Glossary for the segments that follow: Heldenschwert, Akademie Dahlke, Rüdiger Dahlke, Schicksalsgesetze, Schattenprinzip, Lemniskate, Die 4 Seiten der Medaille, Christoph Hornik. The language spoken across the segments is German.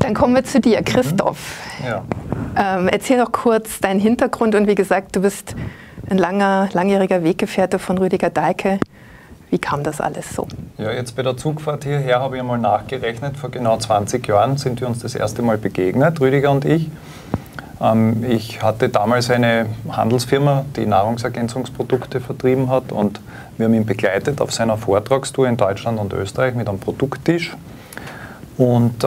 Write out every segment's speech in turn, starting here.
Dann kommen wir zu dir, Christoph. Ja. Erzähl doch kurz deinen Hintergrund und wie gesagt, du bist ein langjähriger Weggefährte von Rüdiger Dahlke. Wie kam das alles so? Ja, jetzt bei der Zugfahrt hierher habe ich einmal nachgerechnet. Vor genau 20 Jahren sind wir uns das erste Mal begegnet, Rüdiger und ich. Ich hatte damals eine Handelsfirma, die Nahrungsergänzungsprodukte vertrieben hat, und wir haben ihn begleitet auf seiner Vortragstour in Deutschland und Österreich mit einem Produkttisch. Und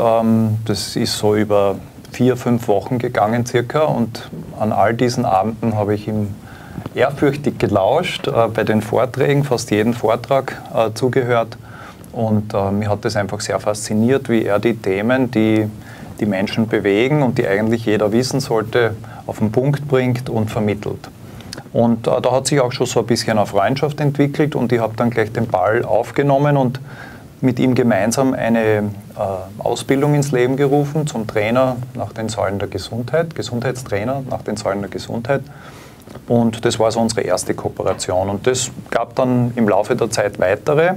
das ist so über 4, 5 Wochen gegangen circa, und an all diesen Abenden habe ich ihm ehrfürchtig gelauscht, bei den Vorträgen, fast jeden Vortrag zugehört, und mir hat das einfach sehr fasziniert, wie er die Themen, die die Menschen bewegen und die eigentlich jeder wissen sollte, auf den Punkt bringt und vermittelt. Und da hat sich auch schon so ein bisschen eine Freundschaft entwickelt, und ich habe dann gleich den Ball aufgenommen und mit ihm gemeinsam eine Ausbildung ins Leben gerufen zum Trainer nach den Säulen der Gesundheit, Gesundheitstrainer nach den Säulen der Gesundheit. Und das war so unsere erste Kooperation. Und das gab dann im Laufe der Zeit weitere.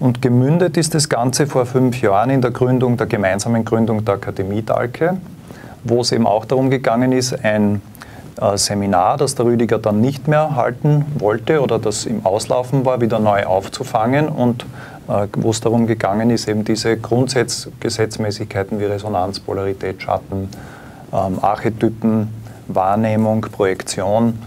Und gemündet ist das Ganze vor 5 Jahren in der Gründung, der gemeinsamen Gründung der Akademie Dahlke, wo es eben auch darum gegangen ist, ein Seminar, das der Rüdiger dann nicht mehr halten wollte oder das im Auslaufen war, wieder neu aufzufangen, und wo es darum gegangen ist, eben diese Grundgesetzmäßigkeiten wie Resonanz, Polarität, Schatten, Archetypen, Wahrnehmung, Projektion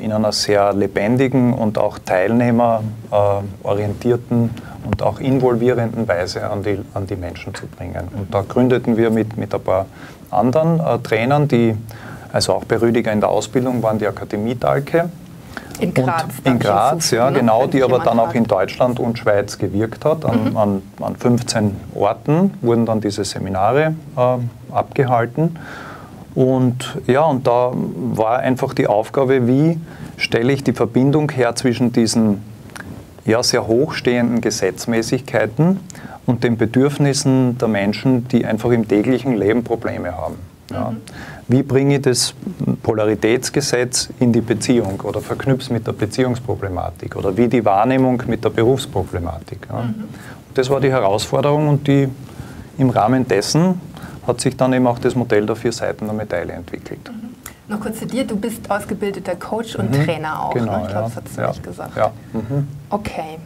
in einer sehr lebendigen und auch teilnehmerorientierten und auch involvierenden Weise an die Menschen zu bringen. Und da gründeten wir mit ein paar anderen Trainern, die also auch bei Rüdiger in der Ausbildung waren, die Akademie Dahlke. In Graz. In Graz, ja, genau, die aber dann auch in Deutschland und Schweiz gewirkt hat. An 15 Orten wurden dann diese Seminare abgehalten. Und ja, und da war einfach die Aufgabe, wie stelle ich die Verbindung her zwischen diesen ja, sehr hochstehenden Gesetzmäßigkeiten und den Bedürfnissen der Menschen, die einfach im täglichen Leben Probleme haben. Ja. Wie bringe ich das Polaritätsgesetz in die Beziehung oder verknüpfe es mit der Beziehungsproblematik oder wie die Wahrnehmung mit der Berufsproblematik. Ja. Das war die Herausforderung, und die im Rahmen dessen hat sich dann eben auch das Modell der 4 Seiten der Medaille entwickelt. Noch kurz zu dir, du bist ausgebildeter Coach und Trainer auch, genau, ne? Ich glaube, das hat es nicht gesagt. Ja. Okay.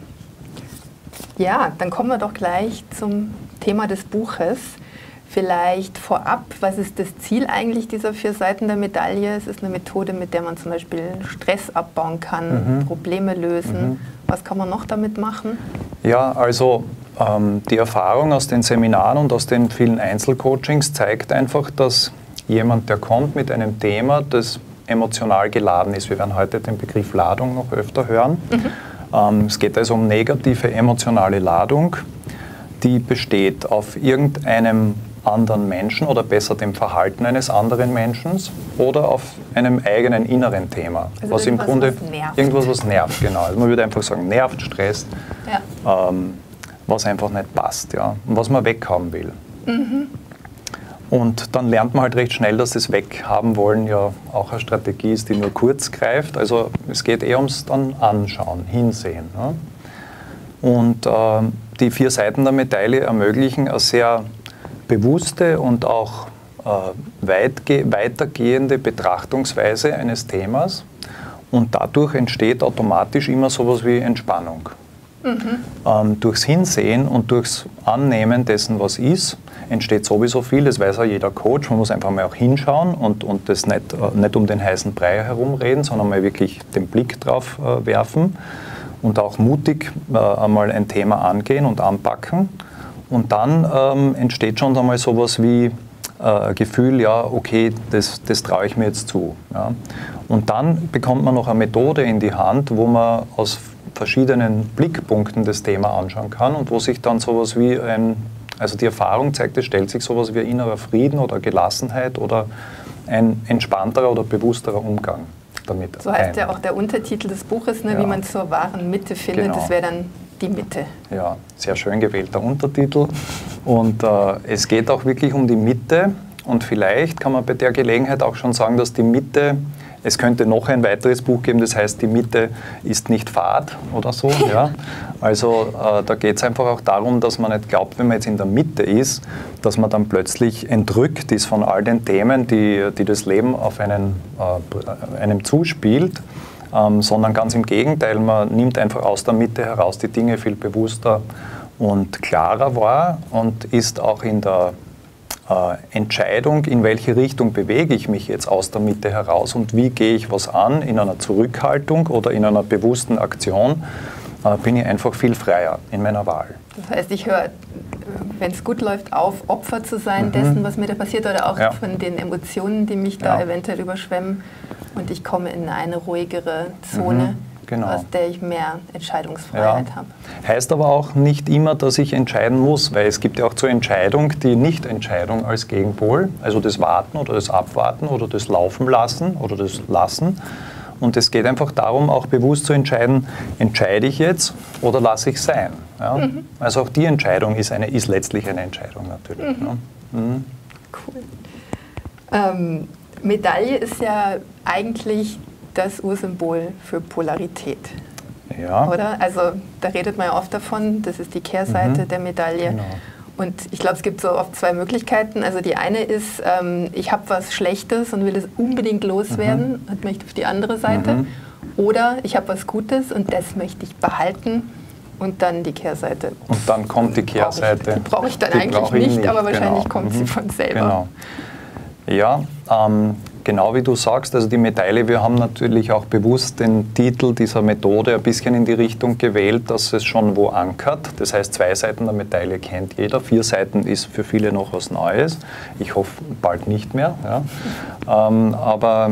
Ja, dann kommen wir doch gleich zum Thema des Buches. Vielleicht vorab, was ist das Ziel eigentlich dieser 4 Seiten der Medaille? Es ist eine Methode, mit der man zum Beispiel Stress abbauen kann, Probleme lösen. Was kann man noch damit machen? Ja, also die Erfahrung aus den Seminaren und aus den vielen Einzelcoachings zeigt einfach, dass jemand, der kommt mit einem Thema, das emotional geladen ist. Wir werden heute den Begriff Ladung noch öfter hören. Es geht also um negative emotionale Ladung, die besteht auf irgendeinem anderen Menschen oder besser dem Verhalten eines anderen Menschen oder auf einem eigenen inneren Thema. Also was irgendwas, im Grunde nervt. Irgendwas, was nervt, genau. Also man würde einfach sagen, nervt, stresst, ja. Was einfach nicht passt, ja, und was man weghaben will. Und dann lernt man halt recht schnell, dass das Weghaben wollen ja auch eine Strategie ist, die nur kurz greift. Also es geht eher ums dann Anschauen, Hinsehen. Ja. Und die 4 Seiten der Medaille ermöglichen eine sehr bewusste und auch weitergehende Betrachtungsweise eines Themas, und dadurch entsteht automatisch immer sowas wie Entspannung. Durchs Hinsehen und durchs Annehmen dessen, was ist, entsteht sowieso viel, das weiß ja jeder Coach, man muss einfach mal auch hinschauen und das nicht um den heißen Brei herumreden, sondern mal wirklich den Blick drauf werfen und auch mutig einmal ein Thema angehen und anpacken. Und dann entsteht schon einmal sowas wie ein Gefühl, ja, okay, das traue ich mir jetzt zu. Ja. Und dann bekommt man noch eine Methode in die Hand, wo man aus verschiedenen Blickpunkten das Thema anschauen kann und wo sich dann sowas wie ein, also die Erfahrung zeigt, es stellt sich sowas wie ein innerer Frieden oder Gelassenheit oder ein entspannterer oder bewussterer Umgang damit. So heißt ja auch der Untertitel des Buches, ne, ja, wie man zur wahren Mitte findet. Genau. Das wäre dann die Mitte. Ja, sehr schön gewählter Untertitel. Und es geht auch wirklich um die Mitte. Und vielleicht kann man bei der Gelegenheit auch schon sagen, dass die Mitte Es könnte noch ein weiteres Buch geben, das heißt, die Mitte ist nicht fad oder so. Ja. Also da geht es einfach auch darum, dass man nicht glaubt, wenn man jetzt in der Mitte ist, dass man dann plötzlich entrückt ist von all den Themen, die das Leben auf einem zuspielt, sondern ganz im Gegenteil, man nimmt einfach aus der Mitte heraus die Dinge viel bewusster und klarer wahr und ist auch in der Entscheidung, in welche Richtung bewege ich mich jetzt aus der Mitte heraus und wie gehe ich was an, in einer Zurückhaltung oder in einer bewussten Aktion, bin ich einfach viel freier in meiner Wahl. Das heißt, ich höre, wenn es gut läuft, auf, Opfer zu sein dessen, was mir da passiert, oder auch von den Emotionen, die mich da eventuell überschwemmen, und ich komme in eine ruhigere Zone. Genau. Aus der ich mehr Entscheidungsfreiheit habe. Heißt aber auch nicht immer, dass ich entscheiden muss, weil es gibt ja auch zur Entscheidung die Nichtentscheidung als Gegenpol, also das Warten oder das Abwarten oder das Laufen lassen oder das Lassen. Und es geht einfach darum, auch bewusst zu entscheiden, entscheide ich jetzt oder lasse ich sein. Ja? Also auch die Entscheidung ist letztlich eine Entscheidung natürlich. Cool. Medaille ist ja eigentlich das Ursymbol für Polarität, oder? Also da redet man ja oft davon, das ist die Kehrseite der Medaille. Genau. Und ich glaube, es gibt so oft zwei Möglichkeiten. Also die eine ist, ich habe was Schlechtes und will es unbedingt loswerden und möchte auf die andere Seite. Oder ich habe was Gutes und das möchte ich behalten. Und dann die Kehrseite. Und dann kommt die Kehrseite. Die brauche ich dann eigentlich nicht, aber wahrscheinlich kommt sie von selber. Genau. Ja, genau wie du sagst, also die Medaille, wir haben natürlich auch bewusst den Titel dieser Methode ein bisschen in die Richtung gewählt, dass es schon wo ankert. Das heißt, 2 Seiten der Medaille kennt jeder, 4 Seiten ist für viele noch was Neues. Ich hoffe, bald nicht mehr. Ja. Aber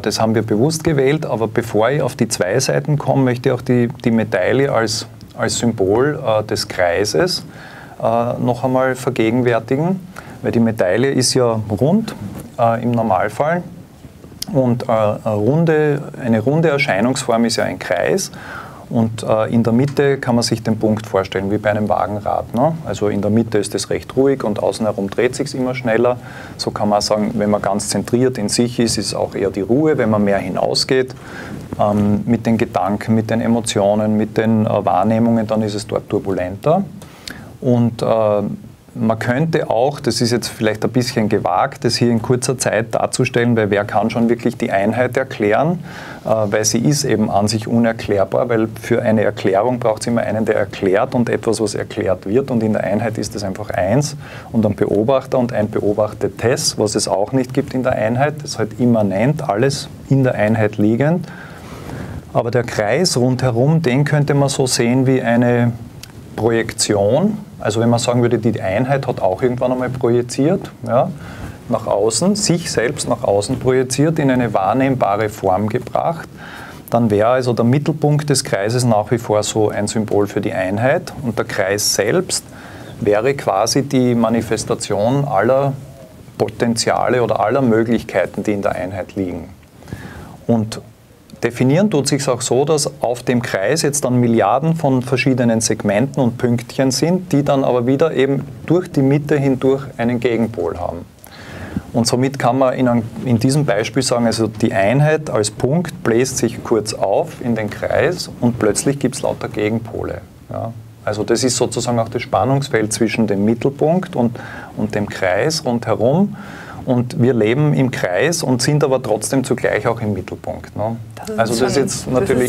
das haben wir bewusst gewählt. Aber bevor ich auf die 2 Seiten komme, möchte ich auch die Medaille als Symbol des Kreises noch einmal vergegenwärtigen. Weil die Medaille ist ja rund im Normalfall und eine runde Erscheinungsform ist ja ein Kreis und in der Mitte kann man sich den Punkt vorstellen, wie bei einem Wagenrad. Ne? Also in der Mitte ist es recht ruhig und außen herum dreht sich es immer schneller. So kann man sagen, wenn man ganz zentriert in sich ist, ist es auch eher die Ruhe, wenn man mehr hinausgeht mit den Gedanken, mit den Emotionen, mit den Wahrnehmungen, dann ist es dort turbulenter. Und man könnte auch, das ist jetzt vielleicht ein bisschen gewagt, das hier in kurzer Zeit darzustellen, weil wer kann schon wirklich die Einheit erklären, weil sie ist eben an sich unerklärbar, weil für eine Erklärung braucht es immer einen, der erklärt und etwas, was erklärt wird, und in der Einheit ist es einfach eins und ein Beobachter und ein Beobachtetes, was es auch nicht gibt in der Einheit, das ist halt immanent, alles in der Einheit liegend. Aber der Kreis rundherum, den könnte man so sehen wie eine Projektion. Also wenn man sagen würde, die Einheit hat auch irgendwann einmal projiziert, ja, nach außen, sich selbst nach außen projiziert, in eine wahrnehmbare Form gebracht, dann wäre also der Mittelpunkt des Kreises nach wie vor so ein Symbol für die Einheit, und der Kreis selbst wäre quasi die Manifestation aller Potenziale oder aller Möglichkeiten, die in der Einheit liegen. Und definieren tut sich auch so, dass auf dem Kreis jetzt dann Milliarden von verschiedenen Segmenten und Pünktchen sind, die dann aber wieder eben durch die Mitte hindurch einen Gegenpol haben. Und somit kann man in diesem Beispiel sagen, also die Einheit als Punkt bläst sich kurz auf in den Kreis und plötzlich gibt es lauter Gegenpole. Ja. Also das ist sozusagen auch das Spannungsfeld zwischen dem Mittelpunkt und dem Kreis rundherum. Und wir leben im Kreis und sind aber trotzdem zugleich auch im Mittelpunkt. Ne? Das ist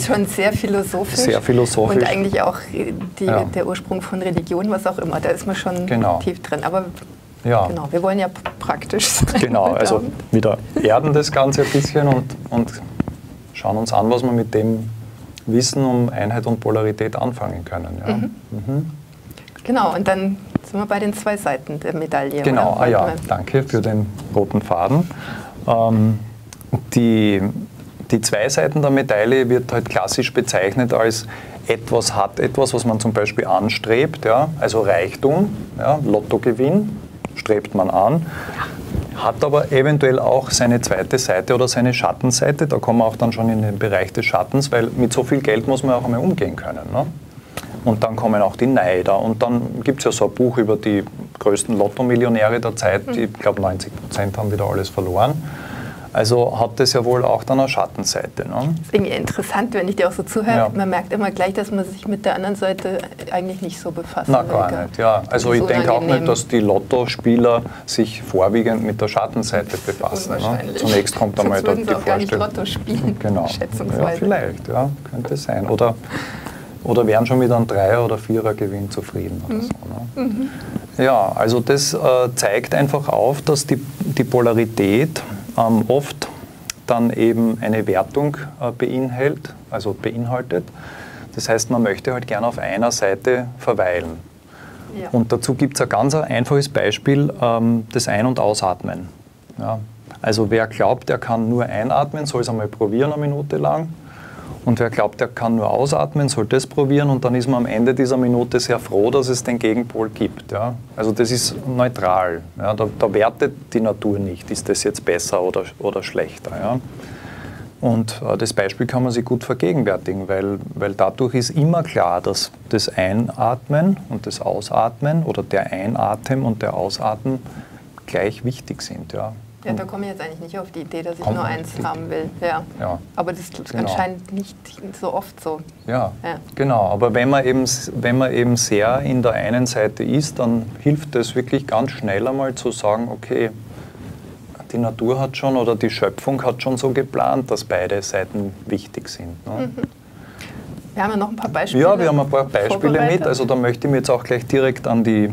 schon sehr philosophisch. Sehr philosophisch. Und eigentlich auch der Ursprung von Religion, was auch immer. Da ist man schon tief drin. Aber wir wollen ja praktisch sein. Genau, also wieder erden das Ganze ein bisschen und schauen uns an, was wir mit dem Wissen um Einheit und Polarität anfangen können. Ja? Genau, und dann sind wir bei den 2 Seiten der Medaille. Genau, danke für den roten Faden. Die 2 Seiten der Medaille wird halt klassisch bezeichnet als etwas hat etwas, was man zum Beispiel anstrebt, ja? Also Reichtum, ja? Lottogewinn strebt man an, hat aber eventuell auch seine zweite Seite oder seine Schattenseite, da kommen wir auch dann schon in den Bereich des Schattens, weil mit so viel Geld muss man auch einmal umgehen können. Ne? Und dann kommen auch die Neider. Und dann gibt es ja so ein Buch über die größten Lotto-Millionäre der Zeit. Ich glaube, 90% haben wieder alles verloren. Also hat das ja wohl auch dann eine Schattenseite. Ne? Das ist irgendwie interessant, wenn ich dir auch so zuhöre. Ja. Man merkt immer gleich, dass man sich mit der anderen Seite eigentlich nicht so befasst. Na, gar nicht, ja. Also ich denke auch nicht, dass die Lottospieler sich vorwiegend mit der Schattenseite befassen. Ne? Zunächst kommt einmal dort die Vorstellung. Gar nicht Lotto spielen, genau. Schätzungsweise. Ja, vielleicht, ja, könnte sein. Oder wären schon wieder ein Dreier- oder Vierergewinn zufrieden oder so. Ne? Mhm. Ja, also das zeigt einfach auf, dass die Polarität oft dann eben eine Wertung beinhaltet. Das heißt, man möchte halt gerne auf einer Seite verweilen. Ja. Und dazu gibt es ein ganz einfaches Beispiel, das Ein- und Ausatmen. Ja. Also wer glaubt, er kann nur einatmen, soll es einmal probieren, eine Minute lang. Und wer glaubt, er kann nur ausatmen, soll das probieren und dann ist man am Ende dieser Minute sehr froh, dass es den Gegenpol gibt. Ja? Also das ist neutral. Ja? Da wertet die Natur nicht, ist das jetzt besser oder schlechter. Ja? Und das Beispiel kann man sich gut vergegenwärtigen, weil dadurch ist immer klar, dass das Einatmen und das Ausatmen oder der Einatem und der Ausatmen gleich wichtig sind. Ja? Ja, da komme ich jetzt eigentlich nicht auf die Idee, dass ich nur eins haben will. Ja. Ja. Aber das ist anscheinend nicht so oft so. Ja, ja. Genau. Aber wenn man eben sehr in der einen Seite ist, dann hilft es wirklich ganz schnell einmal zu sagen, okay, die Natur hat schon oder die Schöpfung hat schon so geplant, dass beide Seiten wichtig sind. Ne? Mhm. Wir haben ja noch ein paar Beispiele. Ja, wir haben ein paar Beispiele mit. Also da möchte ich mich jetzt auch gleich direkt an die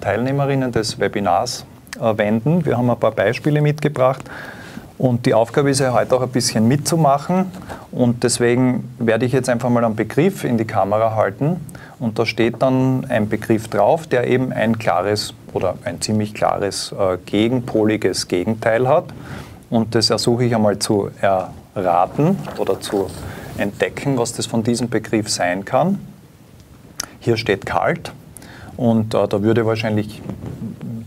Teilnehmerinnen des Webinars wenden. Wir haben ein paar Beispiele mitgebracht und die Aufgabe ist ja heute auch ein bisschen mitzumachen und deswegen werde ich jetzt einfach mal einen Begriff in die Kamera halten und da steht dann ein Begriff drauf, der eben ein klares oder ein ziemlich klares gegenpoliges Gegenteil hat und das ersuche ich einmal zu erraten oder zu entdecken, was das von diesem Begriff sein kann. Hier steht kalt und da würde wahrscheinlich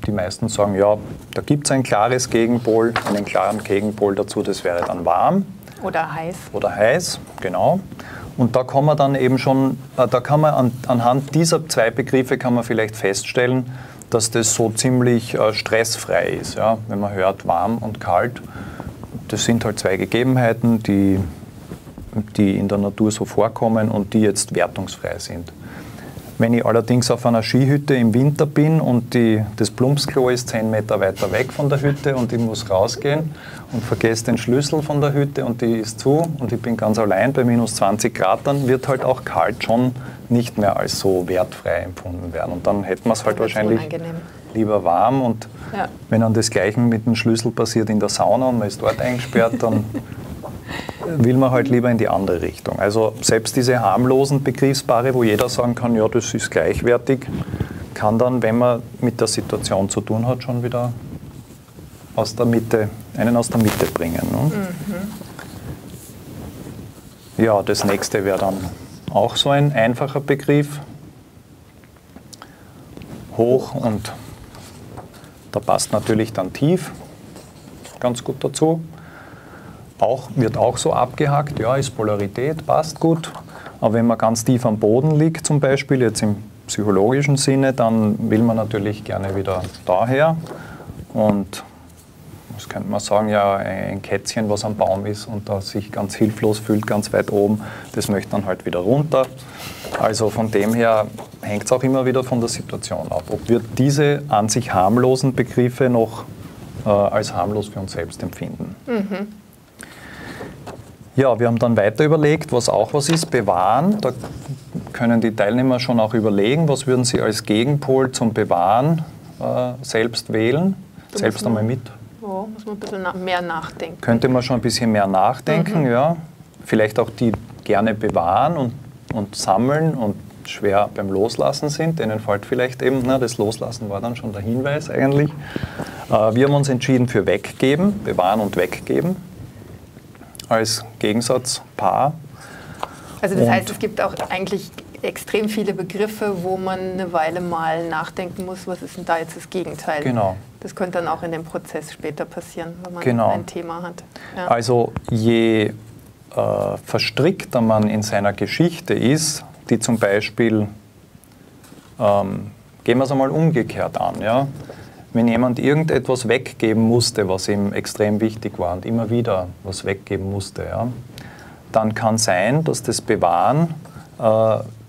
die meisten sagen, ja, da gibt es ein klares Gegenpol, einen klaren Gegenpol dazu, das wäre dann warm. Oder heiß. Oder heiß, genau. Und da kann man dann eben schon, da kann man anhand dieser zwei Begriffe kann man vielleicht feststellen, dass das so ziemlich stressfrei ist. Ja? Wenn man hört, warm und kalt, das sind halt zwei Gegebenheiten, die in der Natur so vorkommen und die jetzt wertungsfrei sind. Wenn ich allerdings auf einer Skihütte im Winter bin und das Plumpsklo ist 10 Meter weiter weg von der Hütte und ich muss rausgehen und vergesse den Schlüssel von der Hütte und die ist zu und ich bin ganz allein bei minus 20 Grad, dann wird halt auch kalt schon nicht mehr als so wertfrei empfunden werden. Und dann hätten wir es halt wahrscheinlich lieber warm und ja. Wenn dann das Gleiche mit dem Schlüssel passiert in der Sauna und man ist dort eingesperrt, dann will man halt lieber in die andere Richtung. Also selbst diese harmlosen Begriffspaare, wo jeder sagen kann, ja, das ist gleichwertig, kann dann, wenn man mit der Situation zu tun hat, schon wieder einen aus der Mitte bringen. Ne? Mhm. Ja, das nächste wäre dann auch so ein einfacher Begriff. Hoch und da passt natürlich dann tief ganz gut dazu. Wird auch so abgehakt, ja, ist Polarität, passt gut. Aber wenn man ganz tief am Boden liegt, zum Beispiel, jetzt im psychologischen Sinne, dann will man natürlich gerne wieder daher. Und was könnte man sagen, ja, ein Kätzchen, was am Baum ist und das sich ganz hilflos fühlt, ganz weit oben, das möchte dann halt wieder runter. Also von dem her hängt es auch immer wieder von der Situation ab, ob wir diese an sich harmlosen Begriffe noch als harmlos für uns selbst empfinden. Mhm. Ja, wir haben dann weiter überlegt, was auch was ist, bewahren. Da können die Teilnehmer schon auch überlegen, was würden sie als Gegenpol zum Bewahren selbst wählen. Da selbst einmal mit. Oh, muss man ein bisschen mehr nachdenken. Könnte man schon ein bisschen mehr nachdenken, ja. Vielleicht auch die gerne bewahren und sammeln und schwer beim Loslassen sind. Denen fällt vielleicht eben, na, das Loslassen war dann schon der Hinweis eigentlich. Wir haben uns entschieden für weggeben, bewahren und weggeben. Als Gegensatzpaar. Also das heißt, es gibt auch eigentlich extrem viele Begriffe, wo man eine Weile mal nachdenken muss, was ist denn da jetzt das Gegenteil? Genau. Das könnte dann auch in dem Prozess später passieren, wenn man ein Thema hat. Ja. Also je verstrickter man in seiner Geschichte ist, die zum Beispiel, gehen wir es einmal umgekehrt an, ja? wenn jemand irgendetwas weggeben musste, was ihm extrem wichtig war und immer wieder was weggeben musste, ja, dann kann sein, dass das Bewahren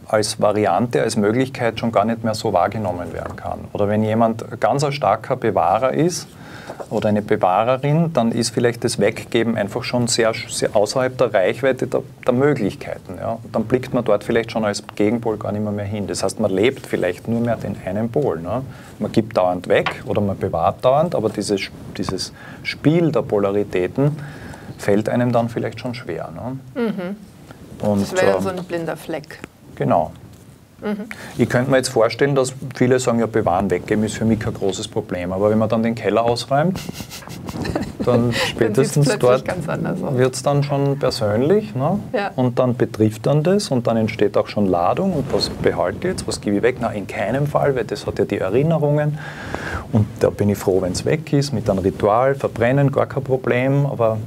als Variante, als Möglichkeit schon gar nicht mehr so wahrgenommen werden kann. Oder wenn jemand ganz ein starker Bewahrer ist oder eine Bewahrerin, dann ist vielleicht das Weggeben einfach schon sehr, sehr außerhalb der Reichweite der Möglichkeiten. Ja. Dann blickt man dort vielleicht schon als Gegenpol gar nicht mehr hin. Das heißt, man lebt vielleicht nur mehr den einen Pol. Ne. Man gibt dauernd weg oder man bewahrt dauernd, aber dieses Spiel der Polaritäten fällt einem dann vielleicht schon schwer. Ne. Mhm. Und das wäre ja so ein blinder Fleck. Genau. Mhm. Ich könnte mir jetzt vorstellen, dass viele sagen, ja, bewahren, weggeben ist für mich kein großes Problem. Aber wenn man dann den Keller ausräumt, dann spätestens dort wird es dann schon persönlich. Ne? Ja. Und dann betrifft dann das und dann entsteht auch schon Ladung. Und was behalte ich jetzt, was gebe ich weg? Na, in keinem Fall, weil das hat ja die Erinnerungen. Und da bin ich froh, wenn es weg ist, mit einem Ritual, verbrennen, gar kein Problem. Aber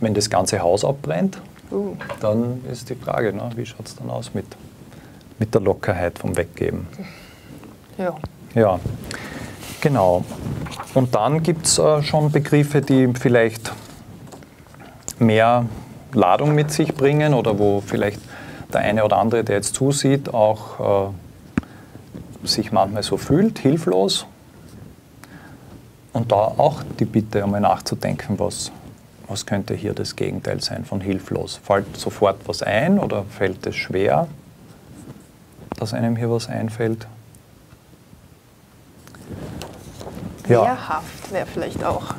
wenn das ganze Haus abbrennt, dann ist die Frage, ne, wie schaut es dann aus mit der Lockerheit vom Weggeben? Ja. Ja, genau. Und dann gibt es schon Begriffe, die vielleicht mehr Ladung mit sich bringen oder wo vielleicht der eine oder andere, der jetzt zusieht, auch sich manchmal so fühlt, hilflos. Und da auch die Bitte, einmal nachzudenken, was könnte hier das Gegenteil sein von hilflos? Fällt sofort was ein oder fällt es schwer, dass einem hier was einfällt? Ja. Wehrhaft wäre vielleicht auch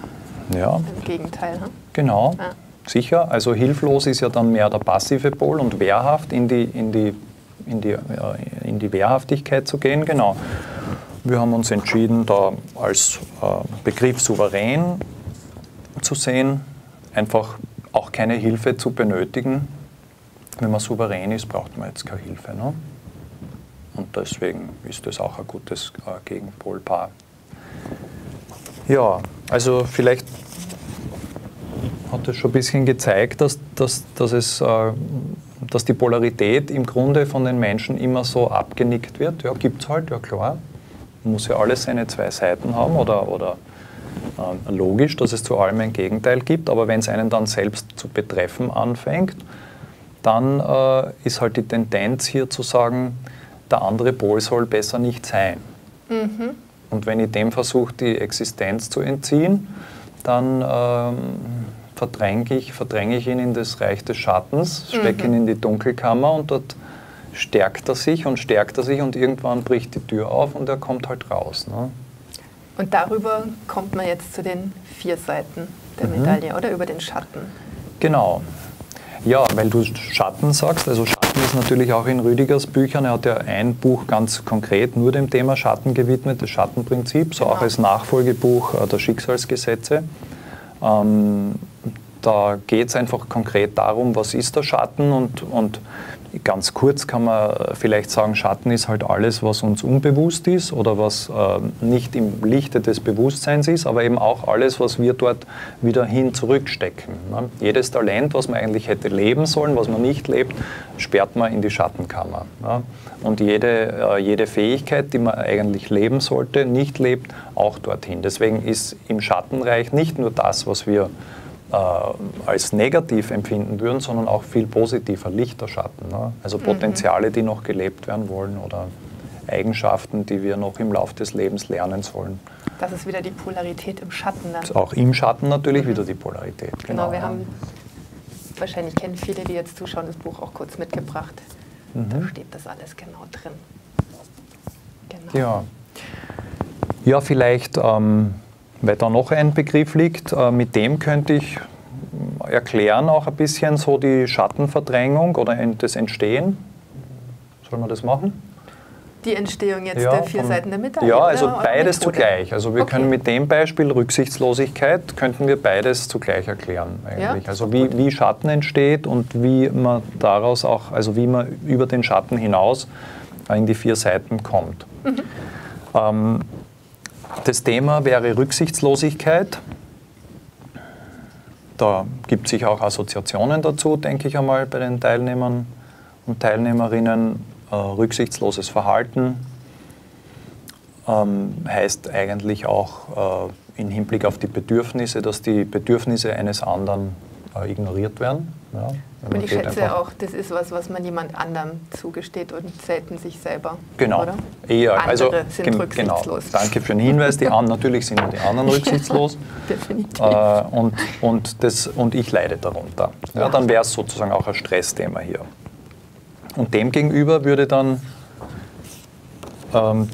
ja. Im Gegenteil. Ne? Genau, ja. Sicher. Also hilflos ist ja dann mehr der passive Pol und wehrhaft in die Wehrhaftigkeit zu gehen. Genau. Wir haben uns entschieden, da als Begriff souverän zu sehen. Einfach auch keine Hilfe zu benötigen. Wenn man souverän ist, braucht man jetzt keine Hilfe. Ne? Und deswegen ist das auch ein gutes Gegenpolpaar. Ja, also vielleicht hat das schon ein bisschen gezeigt, dass die Polarität im Grunde von den Menschen immer so abgenickt wird. Ja, gibt es halt, ja klar. Man muss ja alles seine zwei Seiten haben oder logisch, dass es zu allem ein Gegenteil gibt, aber wenn es einen dann selbst zu betreffen anfängt, dann ist halt die Tendenz hier zu sagen, der andere Pol soll besser nicht sein. Mhm. Und wenn ich dem versuche, die Existenz zu entziehen, dann verdränge ich ihn in das Reich des Schattens, stecke ihn in die Dunkelkammer und dort stärkt er sich und irgendwann bricht die Tür auf und er kommt halt raus. Ne? Und darüber kommt man jetzt zu den 4 Seiten der Medaille, oder? Über den Schatten. Genau. Ja, weil du Schatten sagst, also Schatten ist natürlich auch in Rüdigers Büchern, er hat ja ein Buch ganz konkret nur dem Thema Schatten gewidmet, das Schattenprinzip, so genau. Auch als Nachfolgebuch der Schicksalsgesetze. Da geht es einfach konkret darum, was ist der Schatten und ganz kurz kann man vielleicht sagen, Schatten ist halt alles, was uns unbewusst ist oder was nicht im Lichte des Bewusstseins ist, aber eben auch alles, was wir dort wieder hin zurückstecken. Ne? Jedes Talent, was man eigentlich hätte leben sollen, was man nicht lebt, sperrt man in die Schattenkammer. Ne? Und jede Fähigkeit, die man eigentlich leben sollte, nicht lebt, auch dorthin. Deswegen ist im Schattenreich nicht nur das, was wir als negativ empfinden würden, sondern auch viel positiver, lichter Schatten. Ne? Also Potenziale, die noch gelebt werden wollen oder Eigenschaften, die wir noch im Laufe des Lebens lernen sollen. Das ist wieder die Polarität im Schatten. Ne? Auch im Schatten natürlich wieder die Polarität. Genau, wir haben, wahrscheinlich kennen viele, die jetzt zuschauen, das Buch auch kurz mitgebracht. Da steht das alles genau drin. Genau. Ja. Ja, vielleicht weil da noch ein Begriff liegt, mit dem könnte ich erklären auch ein bisschen so die Schattenverdrängung oder das Entstehen. Soll man das machen? Die Entstehung jetzt ja, der 4 Seiten der Medaille? Ja, also beides zugleich. Also wir können mit dem Beispiel Rücksichtslosigkeit, könnten wir beides zugleich erklären eigentlich. Ja, also wie Schatten entsteht und wie man daraus auch, also wie man über den Schatten hinaus in die 4 Seiten kommt. Mhm. Das Thema wäre Rücksichtslosigkeit. Da gibt es sich auch Assoziationen dazu, denke ich einmal, bei den Teilnehmern und Teilnehmerinnen. Rücksichtsloses Verhalten, heißt eigentlich auch im Hinblick auf die Bedürfnisse, dass die Bedürfnisse eines anderen ignoriert werden. Ja, und ich schätze auch, das ist was, was man jemand anderem zugesteht und selten sich selber. Genau. Oder? Eher. Andere also, sind rücksichtslos. Genau. Danke für den Hinweis. Natürlich sind die anderen rücksichtslos. Definitiv. Und ich leide darunter. Ja, ja. Dann wäre es sozusagen auch ein Stressthema hier. Und demgegenüber würde dann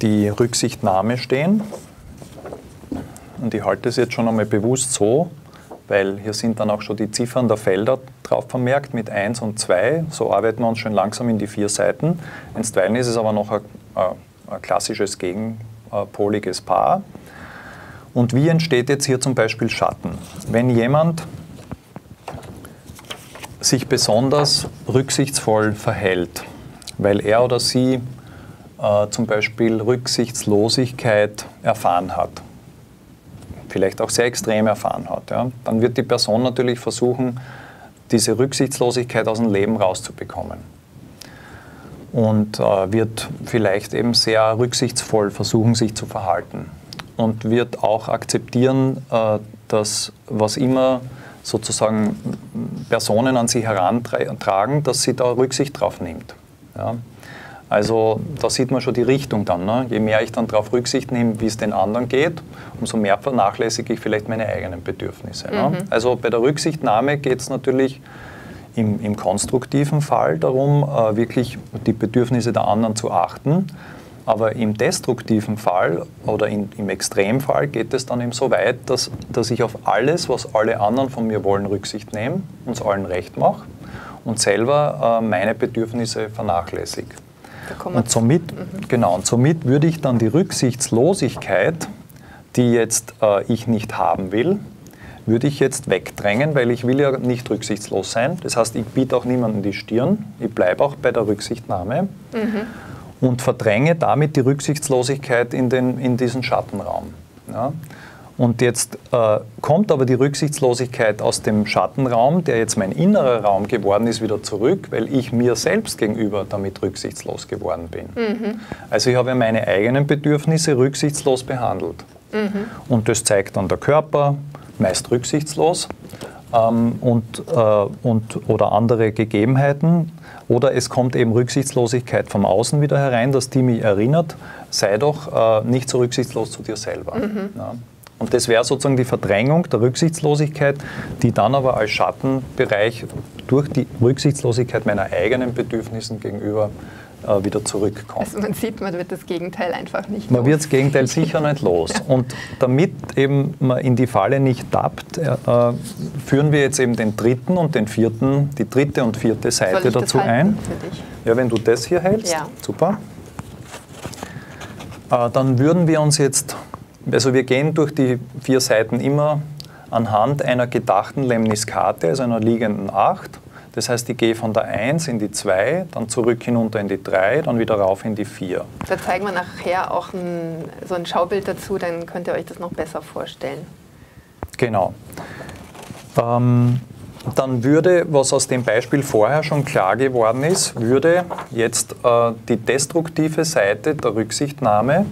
die Rücksichtnahme stehen. Und ich halte es jetzt schon einmal bewusst so, weil hier sind dann auch schon die Ziffern der Felder drauf vermerkt mit 1 und 2. So arbeiten wir uns schön langsam in die 4 Seiten. Einstweilen ist es aber noch ein klassisches gegenpoliges Paar. Und wie entsteht jetzt hier zum Beispiel Schatten? Wenn jemand sich besonders rücksichtsvoll verhält, weil er oder sie zum Beispiel Rücksichtslosigkeit erfahren hat, vielleicht auch sehr extrem erfahren hat, ja, dann wird die Person natürlich versuchen, diese Rücksichtslosigkeit aus dem Leben rauszubekommen. Und wird vielleicht eben sehr rücksichtsvoll versuchen, sich zu verhalten. Und wird auch akzeptieren, dass was immer sozusagen Personen an sie herantragen, dass sie da Rücksicht drauf nimmt. Ja. Also da sieht man schon die Richtung dann. Ne? Je mehr ich dann darauf Rücksicht nehme, wie es den anderen geht, umso mehr vernachlässige ich vielleicht meine eigenen Bedürfnisse. Mhm. Ne? Also bei der Rücksichtnahme geht es natürlich im konstruktiven Fall darum, wirklich die Bedürfnisse der anderen zu achten. Aber im destruktiven Fall oder im Extremfall geht es dann eben so weit, dass ich auf alles, was alle anderen von mir wollen, Rücksicht nehme, uns allen recht mache und selber meine Bedürfnisse vernachlässige. Und somit, genau, und somit würde ich dann die Rücksichtslosigkeit, die jetzt ich nicht haben will, würde ich jetzt wegdrängen, weil ich will ja nicht rücksichtslos sein. Das heißt, ich biete auch niemandem die Stirn, ich bleibe auch bei der Rücksichtnahme und verdränge damit die Rücksichtslosigkeit in diesen Schattenraum. Ja? Und jetzt kommt aber die Rücksichtslosigkeit aus dem Schattenraum, der jetzt mein innerer Raum geworden ist, wieder zurück, weil ich mir selbst gegenüber damit rücksichtslos geworden bin. Mhm. Also ich habe meine eigenen Bedürfnisse rücksichtslos behandelt. Mhm. Und das zeigt dann der Körper, meist rücksichtslos, oder andere Gegebenheiten. Oder es kommt eben Rücksichtslosigkeit vom Außen wieder herein, dass die mich erinnert, sei doch nicht so rücksichtslos zu dir selber. Mhm. Ja. Und das wäre sozusagen die Verdrängung der Rücksichtslosigkeit, die dann aber als Schattenbereich durch die Rücksichtslosigkeit meiner eigenen Bedürfnissen gegenüber wieder zurückkommt. Also man sieht, man wird das Gegenteil einfach nicht los. Man wird das Gegenteil sicher nicht los. Ja. Und damit eben man in die Falle nicht tappt, führen wir jetzt eben den dritten und den vierten, die dritte und vierte Seite dazu ein. Für dich? Ja, wenn du das hier hältst, ja. Super. Dann würden wir uns jetzt... Also wir gehen durch die 4 Seiten immer anhand einer gedachten Lemniskate, also einer liegenden 8. Das heißt, ich gehe von der 1 in die 2, dann zurück hinunter in die 3, dann wieder rauf in die 4. Da zeigen wir nachher auch so ein Schaubild dazu, dann könnt ihr euch das noch besser vorstellen. Genau. Dann würde, was aus dem Beispiel vorher schon klar geworden ist, würde jetzt die destruktive Seite der Rücksichtnahme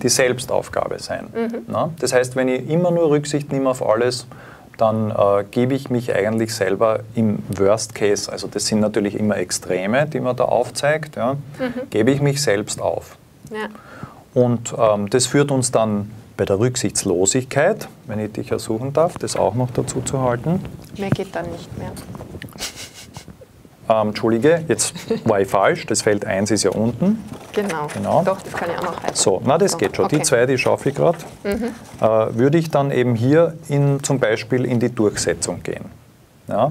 die Selbstaufgabe sein. Na? Das heißt, wenn ich immer nur Rücksicht nehme auf alles, dann gebe ich mich eigentlich selber im Worst Case, also das sind natürlich immer Extreme, die man da aufzeigt, ja, gebe ich mich selbst auf. Ja. Und das führt uns dann bei der Rücksichtslosigkeit, wenn ich dich ersuchen darf, das auch noch dazu zu halten. Mehr geht dann nicht mehr. Entschuldige, jetzt war ich falsch, das Feld 1 ist ja unten. Genau. Doch, das kann ich auch noch halten. So, na, das geht schon. Okay. Die 2, die schaffe ich gerade. Würde ich dann eben hier zum Beispiel in die Durchsetzung gehen. Ja?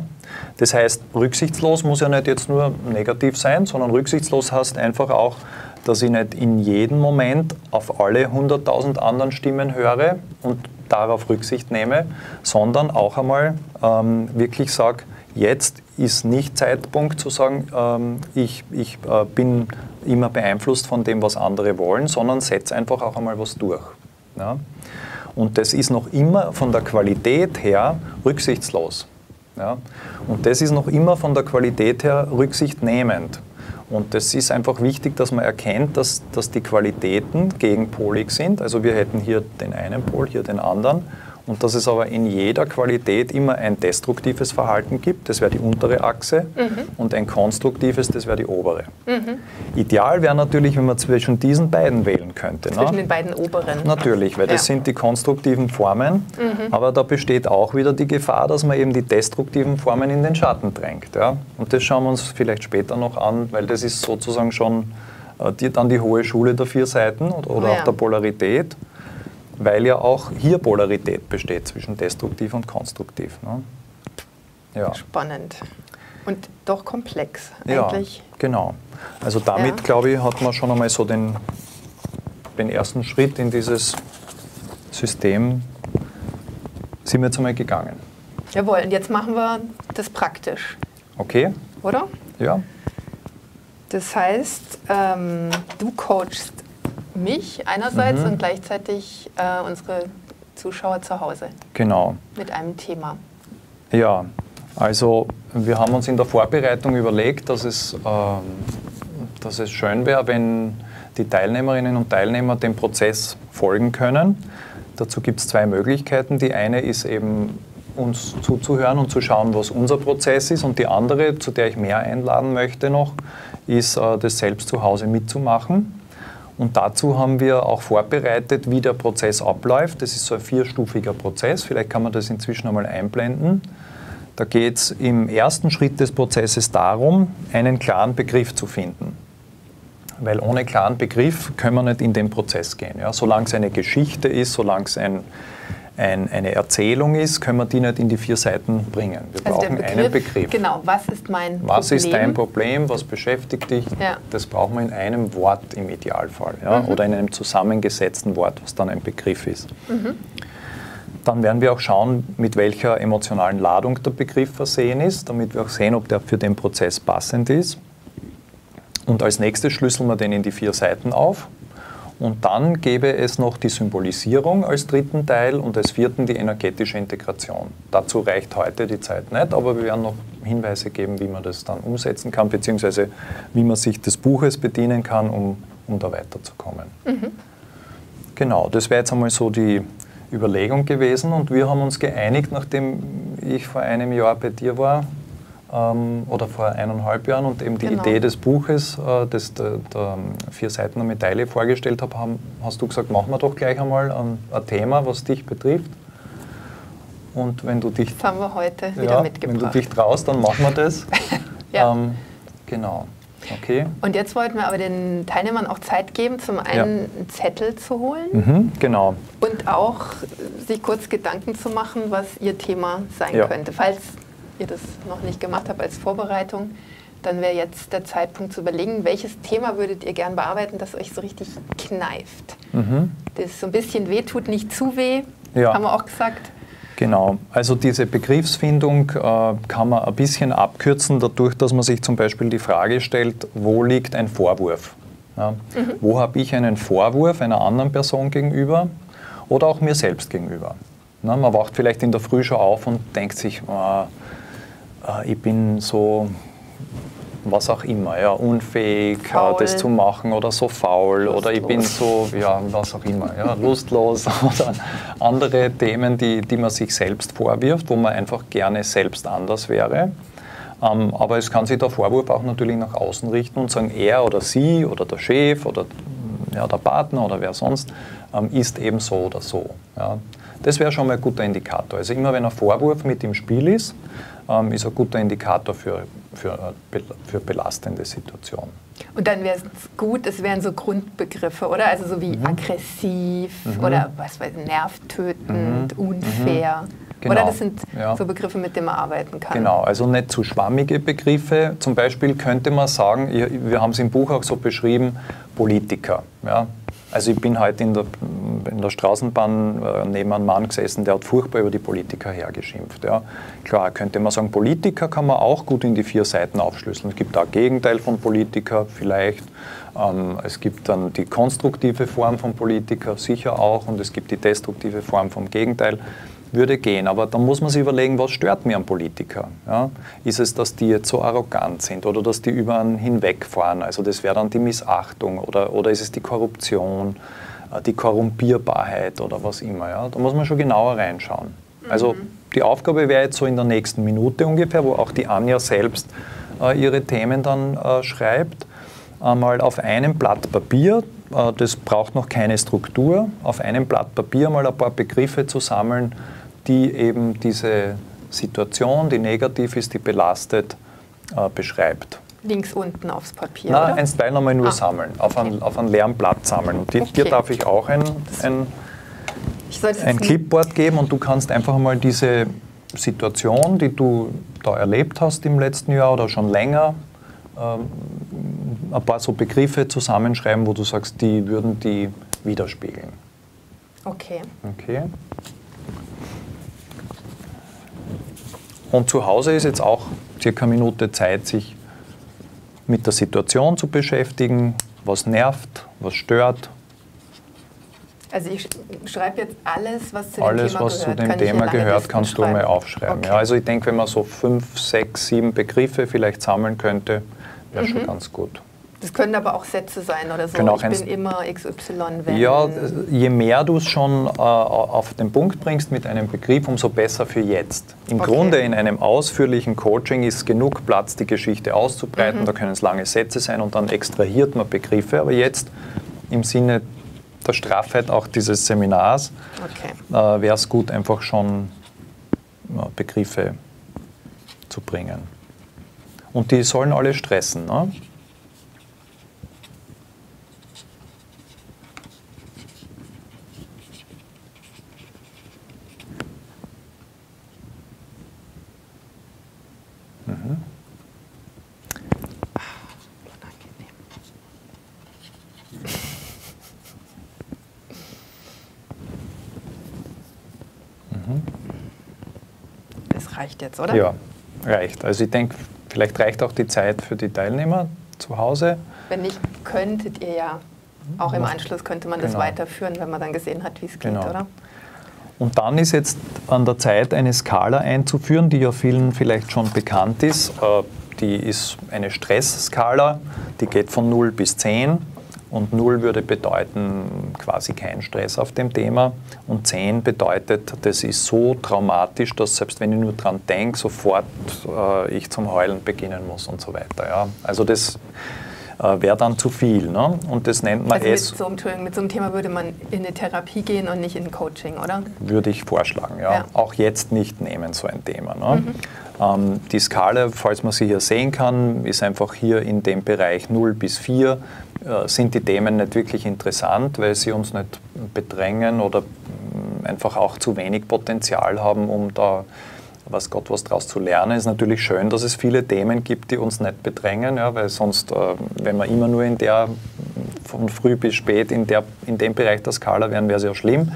Das heißt, rücksichtslos muss ja nicht jetzt nur negativ sein, sondern rücksichtslos heißt einfach auch, dass ich nicht in jedem Moment auf alle 100.000 anderen Stimmen höre und darauf Rücksicht nehme, sondern auch einmal wirklich sage, jetzt ist nicht Zeitpunkt zu sagen, ich bin immer beeinflusst von dem, was andere wollen, sondern setze einfach auch einmal was durch. Ja? Und das ist noch immer von der Qualität her rücksichtslos. Ja? Und das ist noch immer von der Qualität her rücksichtnehmend. Und es ist einfach wichtig, dass man erkennt, dass die Qualitäten gegenpolig sind. Also wir hätten hier den einen Pol, hier den anderen. Und dass es aber in jeder Qualität immer ein destruktives Verhalten gibt, das wäre die untere Achse, und ein konstruktives, das wäre die obere. Ideal wäre natürlich, wenn man zwischen diesen beiden wählen könnte. Zwischen den beiden oberen. Natürlich, weil das sind die konstruktiven Formen, aber da besteht auch wieder die Gefahr, dass man eben die destruktiven Formen in den Schatten drängt. Ja? Und das schauen wir uns vielleicht später noch an, weil das ist sozusagen schon dann die hohe Schule der 4 Seiten oder auch der Polarität. Weil ja auch hier Polarität besteht zwischen destruktiv und konstruktiv. Ne? Ja. Spannend und doch komplex eigentlich. Ja, genau. Also damit, glaube ich, hat man schon einmal so den ersten Schritt in dieses System, sind wir jetzt einmal gegangen. Jawohl, und jetzt machen wir das praktisch. Okay. Oder? Ja. Das heißt, du coachst mich einerseits und gleichzeitig unsere Zuschauer zu Hause. Genau. Mit einem Thema. Ja, also wir haben uns in der Vorbereitung überlegt, dass es schön wäre, wenn die Teilnehmerinnen und Teilnehmer dem Prozess folgen können. Dazu gibt es 2 Möglichkeiten. Die eine ist eben, uns zuzuhören und zu schauen, was unser Prozess ist. Und die andere, zu der ich mehr einladen möchte noch, ist, das selbst zu Hause mitzumachen. Und dazu haben wir auch vorbereitet, wie der Prozess abläuft. Das ist so ein 4-stufiger Prozess. Vielleicht kann man das inzwischen einmal einblenden. Da geht es im ersten Schritt des Prozesses darum, einen klaren Begriff zu finden. Weil ohne klaren Begriff können wir nicht in den Prozess gehen. Ja, solange es eine Geschichte ist, solange es eine Erzählung ist, können wir die nicht in die 4 Seiten bringen. Wir brauchen einen Begriff. Genau, was ist mein Problem? Was ist dein Problem, was beschäftigt dich? Ja. Das brauchen wir in einem Wort im Idealfall, ja? Oder in einem zusammengesetzten Wort, was dann ein Begriff ist. Dann werden wir auch schauen, mit welcher emotionalen Ladung der Begriff versehen ist, damit wir auch sehen, ob der für den Prozess passend ist. Und als nächstes schlüsseln wir den in die 4 Seiten auf. Und dann gäbe es noch die Symbolisierung als dritten Teil und als vierten die energetische Integration. Dazu reicht heute die Zeit nicht, aber wir werden noch Hinweise geben, wie man das dann umsetzen kann, beziehungsweise wie man sich des Buches bedienen kann, um da weiterzukommen. Genau, das wäre jetzt einmal so die Überlegung gewesen. Und wir haben uns geeinigt, nachdem ich vor einem Jahr bei dir war, oder vor 1,5 Jahren und eben die Idee des Buches, das der 4 Seiten der Medaille vorgestellt habe, hast du gesagt, machen wir doch gleich einmal ein Thema, was dich betrifft. Und wenn du dich, das haben wir heute wieder mitgebracht. Wenn du dich traust, dann machen wir das. Genau. Okay. Und jetzt wollten wir aber den Teilnehmern auch Zeit geben, zum einen einen Zettel zu holen und auch sich kurz Gedanken zu machen, was ihr Thema sein könnte. Falls ihr das noch nicht gemacht habt als Vorbereitung, dann wäre jetzt der Zeitpunkt zu überlegen, welches Thema würdet ihr gern bearbeiten, das euch so richtig kneift. Das so ein bisschen weh tut, nicht zu weh, haben wir auch gesagt. Genau, also diese Begriffsfindung kann man ein bisschen abkürzen, dadurch, dass man sich zum Beispiel die Frage stellt, wo liegt ein Vorwurf? Ja? Wo habe ich einen Vorwurf einer anderen Person gegenüber oder auch mir selbst gegenüber? Na, man wacht vielleicht in der Früh schon auf und denkt sich, ich bin so, was auch immer, unfähig, das zu machen oder so faul lustlos. Oder ich bin so, was auch immer, lustlos oder andere Themen, die man sich selbst vorwirft, wo man einfach gerne selbst anders wäre. Aber es kann sich der Vorwurf auch natürlich nach außen richten und sagen, er oder sie oder der Chef oder der Partner oder wer sonst ist eben so oder so. Ja. Das wäre schon mal ein guter Indikator. Also immer wenn ein Vorwurf mit im Spiel ist, ist ein guter Indikator für belastende Situationen. Und dann wäre es gut, es wären so Grundbegriffe, oder? Also so wie aggressiv oder was weiß ich, nervtötend, unfair. Genau. Oder das sind so Begriffe, mit denen man arbeiten kann. Genau, also nicht zu schwammige Begriffe. Zum Beispiel könnte man sagen, wir haben es im Buch auch so beschrieben, Politiker. Ja? Also ich bin heute in der Straßenbahn neben einem Mann gesessen, der hat furchtbar über die Politiker hergeschimpft. Ja. Klar, könnte man sagen, Politiker kann man auch gut in die 4 Seiten aufschlüsseln. Es gibt auch Gegenteil von Politiker vielleicht. Es gibt dann die konstruktive Form von Politiker sicher auch und es gibt die destruktive Form vom Gegenteil. würde gehen. Aber dann muss man sich überlegen, was stört mir am Politiker? Ja? Ist es, dass die jetzt so arrogant sind oder dass die über einen hinwegfahren? Also das wäre dann die Missachtung oder ist es die Korruption, die Korrumpierbarheit oder was immer. Ja? Da muss man schon genauer reinschauen. Also die Aufgabe wäre jetzt so in der nächsten Minute ungefähr, wo auch die Anja selbst ihre Themen dann schreibt, mal auf einem Blatt Papier, das braucht noch keine Struktur, auf einem Blatt Papier mal ein paar Begriffe zu sammeln, die eben diese Situation, die negativ ist, die belastet, beschreibt. Links unten aufs Papier, na, oder? Nein, einstweilen nochmal nur sammeln, auf einen leeren Blatt sammeln. Und dir darf ich auch ein Clipboard geben und du kannst einfach mal diese Situation, die du da erlebt hast im letzten Jahr oder schon länger, ein paar so Begriffe zusammenschreiben, wo du sagst, die würden die widerspiegeln. Okay. Okay. Und zu Hause ist jetzt auch circa eine Minute Zeit, sich mit der Situation zu beschäftigen, was nervt, was stört. Also ich schreibe jetzt alles, was zu dem Thema gehört. Alles, was zu dem Thema gehört, kannst du mal aufschreiben. Okay. Ja, also ich denke, wenn man so 5, 6, 7 Begriffe vielleicht sammeln könnte, wäre schon ganz gut. Das können aber auch Sätze sein oder so. Ich bin immer XY, wenn... Ja, je mehr du es schon auf den Punkt bringst mit einem Begriff, umso besser für jetzt. Im Grunde in einem ausführlichen Coaching ist genug Platz, die Geschichte auszubreiten. Da können es lange Sätze sein und dann extrahiert man Begriffe. Aber jetzt im Sinne der Straffheit auch dieses Seminars wäre es gut, einfach schon Begriffe zu bringen. Und die sollen alle stressen, ne? Jetzt, oder? Ja, reicht. Also ich denke, vielleicht reicht auch die Zeit für die Teilnehmer zu Hause. Wenn nicht, könntet ihr ja, auch im Anschluss könnte man das weiterführen, wenn man dann gesehen hat, wie es geht, oder? Und dann ist jetzt an der Zeit, eine Skala einzuführen, die ja vielen vielleicht schon bekannt ist. Die ist eine Stressskala, die geht von 0 bis 10 und 0 würde bedeuten quasi kein Stress auf dem Thema und 10 bedeutet, das ist so traumatisch, dass selbst wenn ich nur dran denke, sofort ich zum Heulen beginnen muss und so weiter. Ja. Also das wäre dann zu viel, ne? Und das nennt man mit so einem Thema würde man in eine Therapie gehen und nicht in ein Coaching, oder? Würde ich vorschlagen, ja. Auch jetzt nicht nehmen, so ein Thema, ne? Die Skala, falls man sie hier sehen kann, ist einfach hier in dem Bereich 0 bis 4 sind die Themen nicht wirklich interessant, weil sie uns nicht bedrängen oder einfach auch zu wenig Potenzial haben, um da was Gott was draus zu lernen. Es ist natürlich schön, dass es viele Themen gibt, die uns nicht bedrängen, ja, weil sonst, wenn wir immer nur in der, von früh bis spät in dem Bereich der Skala wären, wäre es ja schlimm.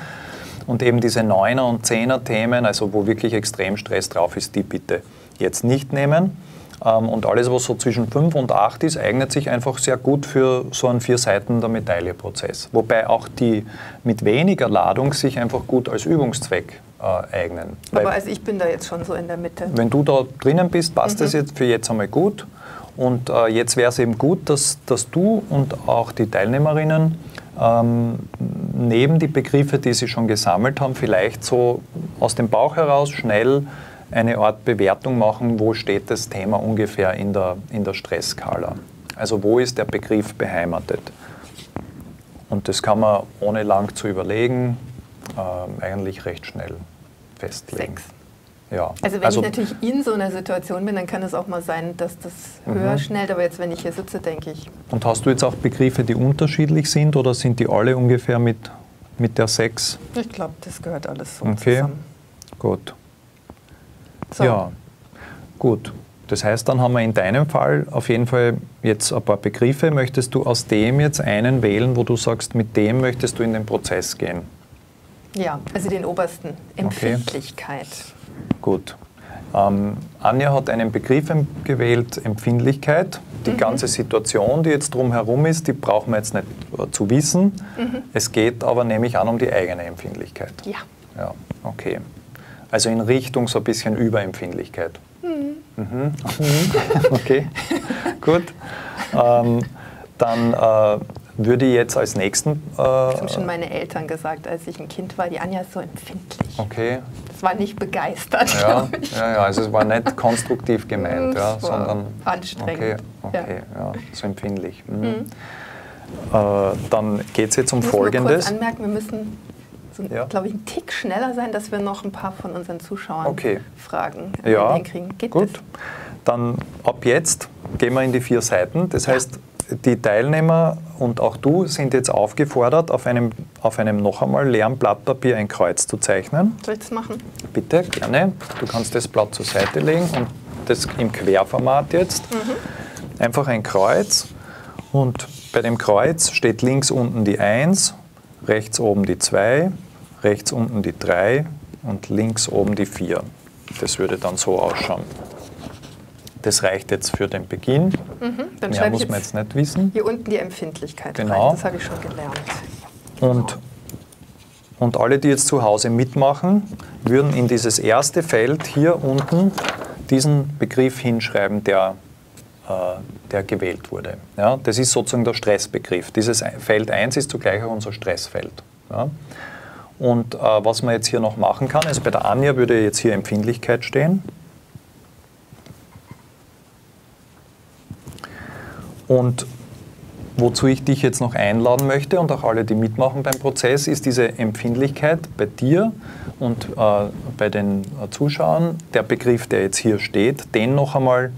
Und eben diese 9er- und 10er-Themen, also wo wirklich extrem Stress drauf ist, die bitte jetzt nicht nehmen. Und alles, was so zwischen 5 und 8 ist, eignet sich einfach sehr gut für so einen 4 Seiten der Medaille-Prozess. Wobei auch die mit weniger Ladung sich einfach gut als Übungszweck eignen. Aber weil, also ich bin da jetzt schon so in der Mitte. Wenn du da drinnen bist, passt das jetzt für jetzt einmal gut. Und jetzt wäre es eben gut, dass du und auch die Teilnehmerinnen neben die Begriffe, die sie schon gesammelt haben, vielleicht so aus dem Bauch heraus schnell eine Art Bewertung machen, wo steht das Thema ungefähr in der Stressskala. Also wo ist der Begriff beheimatet? Und das kann man ohne lang zu überlegen eigentlich recht schnell festlegen. 6. Ja. Also wenn ich natürlich in so einer Situation bin, dann kann es auch mal sein, dass das höher schnellt, aber jetzt, wenn ich hier sitze, denke ich. Und hast du jetzt auch Begriffe, die unterschiedlich sind oder sind die alle ungefähr mit der 6? Ich glaube, das gehört alles so zusammen. Gut. So. Ja, gut. Das heißt, dann haben wir in deinem Fall auf jeden Fall jetzt ein paar Begriffe. Möchtest du aus dem jetzt einen wählen, wo du sagst, mit dem möchtest du in den Prozess gehen? Ja, also den obersten. Empfindlichkeit. Gut. Anja hat einen Begriff gewählt, Empfindlichkeit. Die ganze Situation, die jetzt drumherum ist, die brauchen wir jetzt nicht zu wissen. Es geht aber nämlich an um die eigene Empfindlichkeit. Ja. Ja, okay. Also in Richtung so ein bisschen Überempfindlichkeit. Mhm. Mhm. Okay, gut. Dann würde ich jetzt als nächsten... Das haben schon meine Eltern gesagt, als ich ein Kind war, die Anja ist so empfindlich. Okay. Das war nicht begeistert, glaube ich. Ja, ja, also es war nicht konstruktiv gemeint, ja, sondern... Anstrengend. Okay, okay, ja, so empfindlich. Mhm. Mhm. Dann geht es jetzt um Folgendes. Ich muss nur kurz anmerken, wir müssen, so, glaube ich, einen Tick schneller sein, dass wir noch ein paar von unseren Zuschauern Fragen hinkriegen. Geht gut. Das? Dann ab jetzt gehen wir in die 4 Seiten. Das heißt, die Teilnehmer und auch du sind jetzt aufgefordert, auf einem noch einmal leeren Blatt Papier ein Kreuz zu zeichnen. Soll ich das machen? Bitte, gerne. Du kannst das Blatt zur Seite legen und das im Querformat jetzt. Mhm. Einfach ein Kreuz. Und bei dem Kreuz steht links unten die 1, rechts oben die 2, rechts unten die 3 und links oben die 4. Das würde dann so ausschauen. Das reicht jetzt für den Beginn. Mhm, dann mehr muss man jetzt nicht wissen. Hier unten die Empfindlichkeit rein. Das habe ich schon gelernt. Und alle, die jetzt zu Hause mitmachen, würden in dieses erste Feld hier unten diesen Begriff hinschreiben, der gewählt wurde. Ja, das ist sozusagen der Stressbegriff. Dieses Feld 1 ist zugleich auch unser Stressfeld. Ja. Und was man jetzt hier noch machen kann, also bei der Anja würde jetzt hier Empfindlichkeit stehen. Und wozu ich dich jetzt noch einladen möchte und auch alle, die mitmachen beim Prozess, ist diese Empfindlichkeit bei dir und bei den Zuschauern, der Begriff, der jetzt hier steht, den noch einmal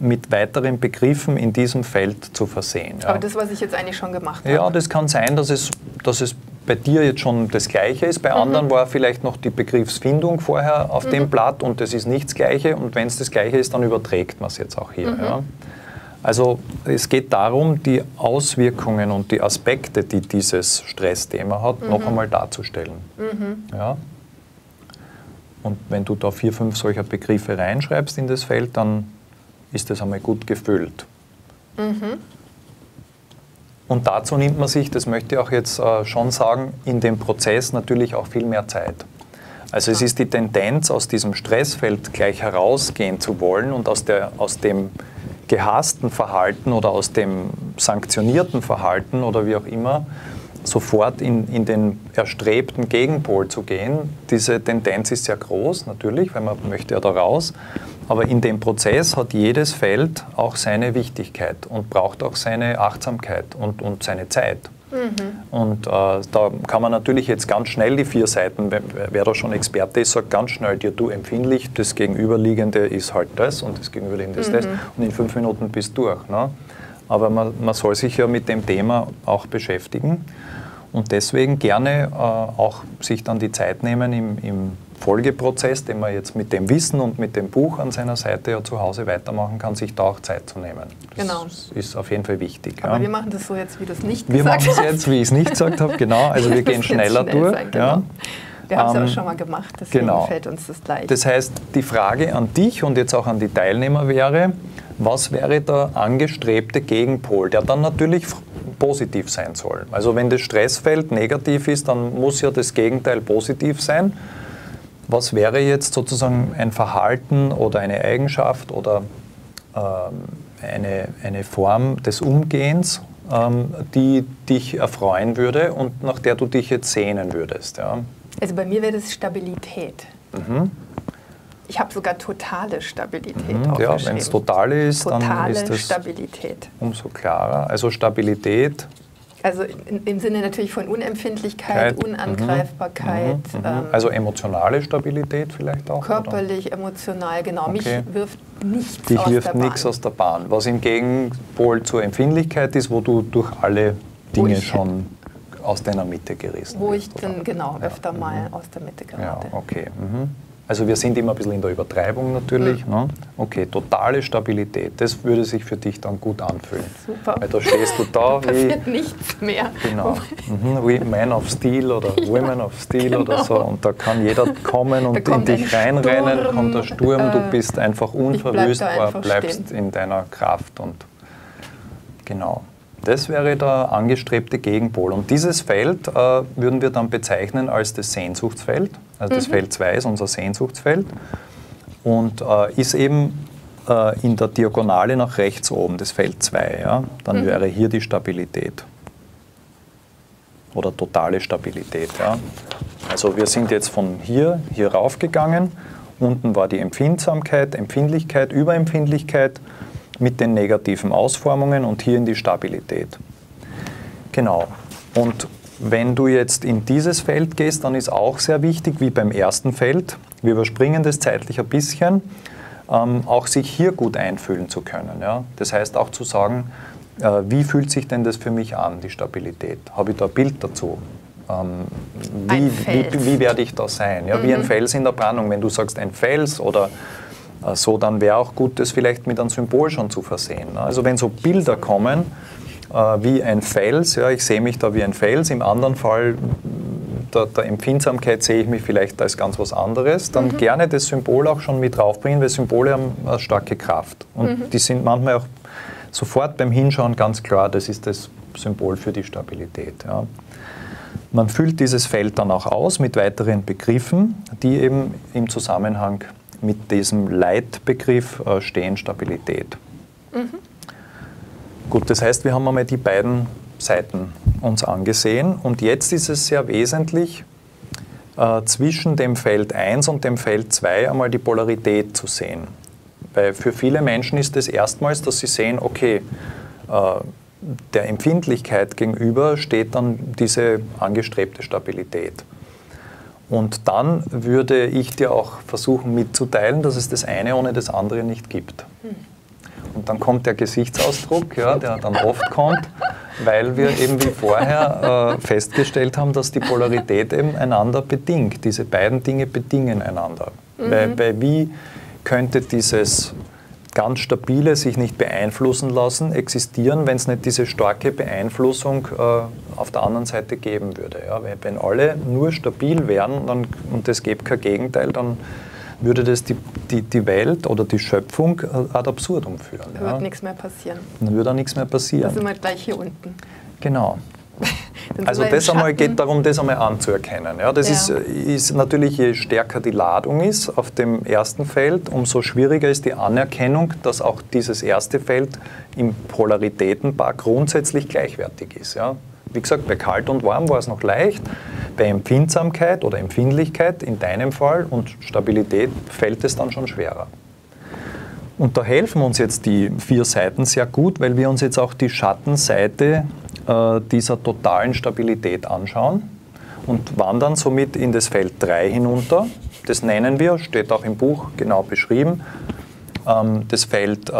mit weiteren Begriffen in diesem Feld zu versehen. Ja. Aber das, was ich jetzt eigentlich schon gemacht habe. Ja, das kann sein, dass es bei dir jetzt schon das Gleiche ist. Bei anderen war vielleicht noch die Begriffsfindung vorher auf dem Blatt und das ist nicht das Gleiche. Und wenn es das Gleiche ist, dann überträgt man es jetzt auch hier. Ja. Also es geht darum, die Auswirkungen und die Aspekte, die dieses Stressthema hat, noch einmal darzustellen. Mhm. Ja. Und wenn du da 4, 5 solcher Begriffe reinschreibst in das Feld, dann ist das einmal gut gefüllt. Mhm. Und dazu nimmt man sich, das möchte ich auch jetzt schon sagen, in dem Prozess natürlich auch viel mehr Zeit. Also es ist die Tendenz, aus diesem Stressfeld gleich herausgehen zu wollen und aus dem gehassten Verhalten oder aus dem sanktionierten Verhalten oder wie auch immer, sofort in den erstrebten Gegenpol zu gehen. Diese Tendenz ist sehr groß, natürlich, weil man möchte ja da raus. Aber in dem Prozess hat jedes Feld auch seine Wichtigkeit und braucht auch seine Achtsamkeit und seine Zeit. Mhm. Und da kann man natürlich jetzt ganz schnell die 4 Seiten, wer da schon Experte ist, sagt ganz schnell dir, du empfindlich, das Gegenüberliegende ist halt das und das Gegenüberliegende ist das und in 5 Minuten bist du durch. Ne? Aber man soll sich ja mit dem Thema auch beschäftigen und deswegen gerne auch sich dann die Zeit nehmen im Folgeprozess, den man jetzt mit dem Wissen und mit dem Buch an seiner Seite ja zu Hause weitermachen kann, sich da auch Zeit zu nehmen. Das ist auf jeden Fall wichtig. Aber wir machen das so jetzt, wie du es nicht gesagt hast. Wir machen es jetzt, wie ich es nicht gesagt habe, genau. Also wir gehen schneller durch. Ja. Wir haben es auch schon mal gemacht, deswegen fällt uns das gleich. Das heißt, die Frage an dich und jetzt auch an die Teilnehmer wäre, was wäre der angestrebte Gegenpol, der dann natürlich positiv sein soll? Also wenn das Stressfeld negativ ist, dann muss ja das Gegenteil positiv sein. Was wäre jetzt sozusagen ein Verhalten oder eine Eigenschaft oder eine Form des Umgehens, die dich erfreuen würde und nach der du dich jetzt sehnen würdest? Ja? Also bei mir wäre das Stabilität. Mhm. Ich habe sogar totale Stabilität aufgeschrieben. Ja, wenn es totale ist, dann ist das Stabilität. Umso klarer. Also Stabilität. Also im Sinne natürlich von Unempfindlichkeit, Unangreifbarkeit. Mhm. Also emotionale Stabilität vielleicht auch? Körperlich, oder? Emotional, genau. Okay. Mich wirft nichts aus der Bahn. Dich wirft nichts aus der Bahn. Was im Gegenpol zur Empfindlichkeit ist, wo du durch alle Dinge schon aus deiner Mitte gerissen bist. Wo ich dann öfter mal aus der Mitte gerate. Ja, okay. Mhm. Also wir sind immer ein bisschen in der Übertreibung natürlich. Mhm. Ne? Okay, totale Stabilität, das würde sich für dich dann gut anfühlen. Super. Weil da stehst du da wie... passiert nichts mehr. Genau, wie Man of Steel oder Women of Steel oder so. Und da kann jeder kommen und in dich reinrennen, kommt der Sturm, du bist einfach unverwüstbar, bleibst in deiner Kraft. Und genau, Das wäre der angestrebte Gegenpol. Und dieses Feld würden wir dann bezeichnen als das Sehnsuchtsfeld. Also das Feld 2 ist unser Sehnsuchtsfeld und ist eben in der Diagonale nach rechts oben, das Feld 2. Ja? Dann wäre hier die Stabilität oder totale Stabilität. Ja? Also wir sind jetzt von hier raufgegangen. Unten war die Empfindsamkeit, Empfindlichkeit, Überempfindlichkeit mit den negativen Ausformungen und hier in die Stabilität. Genau. Und wenn du jetzt in dieses Feld gehst, dann ist auch sehr wichtig, wie beim ersten Feld, wir überspringen das zeitlich ein bisschen, auch sich hier gut einfühlen zu können. Ja? Das heißt auch zu sagen, wie fühlt sich denn das für mich an, die Stabilität? Habe ich da ein Bild dazu? Wie werde ich da sein? Ja, wie ein Fels in der Brandung. Wenn du sagst, ein Fels oder so, dann wäre auch gut, das vielleicht mit einem Symbol schon zu versehen. Also wenn so Bilder kommen, wie ein Fels, ja, ich sehe mich da wie ein Fels, im anderen Fall der Empfindsamkeit sehe ich mich vielleicht als ganz was anderes, dann gerne das Symbol auch schon mit draufbringen, weil Symbole haben eine starke Kraft. Und die sind manchmal auch sofort beim Hinschauen ganz klar, das ist das Symbol für die Stabilität. Ja. Man füllt dieses Feld dann auch aus mit weiteren Begriffen, die eben im Zusammenhang mit diesem Leitbegriff stehen, Stabilität. Gut, das heißt, wir haben einmal die beiden Seiten uns angesehen und jetzt ist es sehr wesentlich, zwischen dem Feld 1 und dem Feld 2 einmal die Polarität zu sehen. Weil für viele Menschen ist es erstmals, dass sie sehen, okay, der Empfindlichkeit gegenüber steht dann diese angestrebte Stabilität. Und dann würde ich dir auch versuchen mitzuteilen, dass es das eine ohne das andere nicht gibt. Und dann kommt der Gesichtsausdruck, ja, der dann oft kommt, weil wir eben wie vorher festgestellt haben, dass die Polarität eben einander bedingt. Diese beiden Dinge bedingen einander. Weil wie könnte dieses ganz stabile, sich nicht beeinflussen lassen, existieren, wenn es nicht diese starke Beeinflussung auf der anderen Seite geben würde. Ja? Wenn alle nur stabil wären dann, und es gäbe kein Gegenteil, dann würde das die Welt oder die Schöpfung ad absurdum führen. Dann würde nichts mehr passieren. Dann würde auch nichts mehr passieren. Dann sind wir gleich hier unten. Genau. Also das einmal geht darum, das einmal anzuerkennen. Ja, das ist natürlich, je stärker die Ladung ist auf dem ersten Feld, umso schwieriger ist die Anerkennung, dass auch dieses erste Feld im Polaritätenpaar grundsätzlich gleichwertig ist. Ja. Wie gesagt, bei kalt und warm war es noch leicht, bei Empfindsamkeit oder Empfindlichkeit in deinem Fall und Stabilität fällt es dann schon schwerer. Und da helfen uns jetzt die 4 Seiten sehr gut, weil wir uns jetzt auch die Schattenseite dieser totalen Stabilität anschauen und wandern somit in das Feld 3 hinunter. Das nennen wir, steht auch im Buch genau beschrieben, das Feld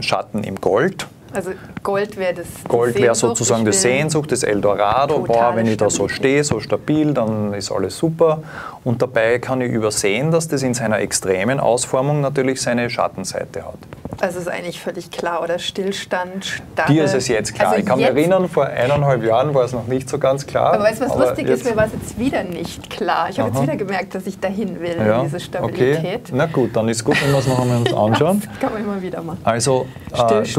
Schatten im Gold. Also Gold wäre das Gold wäre sozusagen das Sehnsucht, das Eldorado. Boah, wenn ich da so stehe, so stabil, dann ist alles super. Und dabei kann ich übersehen, dass das in seiner extremen Ausformung natürlich seine Schattenseite hat. Also ist eigentlich völlig klar, oder? Stillstand, Starre. Dir ist es jetzt klar. Also ich kann mich erinnern, vor 1,5 Jahren war es noch nicht so ganz klar. Aber weißt du, was lustig ist? Mir war es jetzt wieder nicht klar. Ich habe jetzt wieder gemerkt, dass ich dahin will, ja, diese Stabilität. Okay. Na gut, dann ist gut, wenn wir es noch einmal uns anschauen. Das kann man immer wieder machen. Also du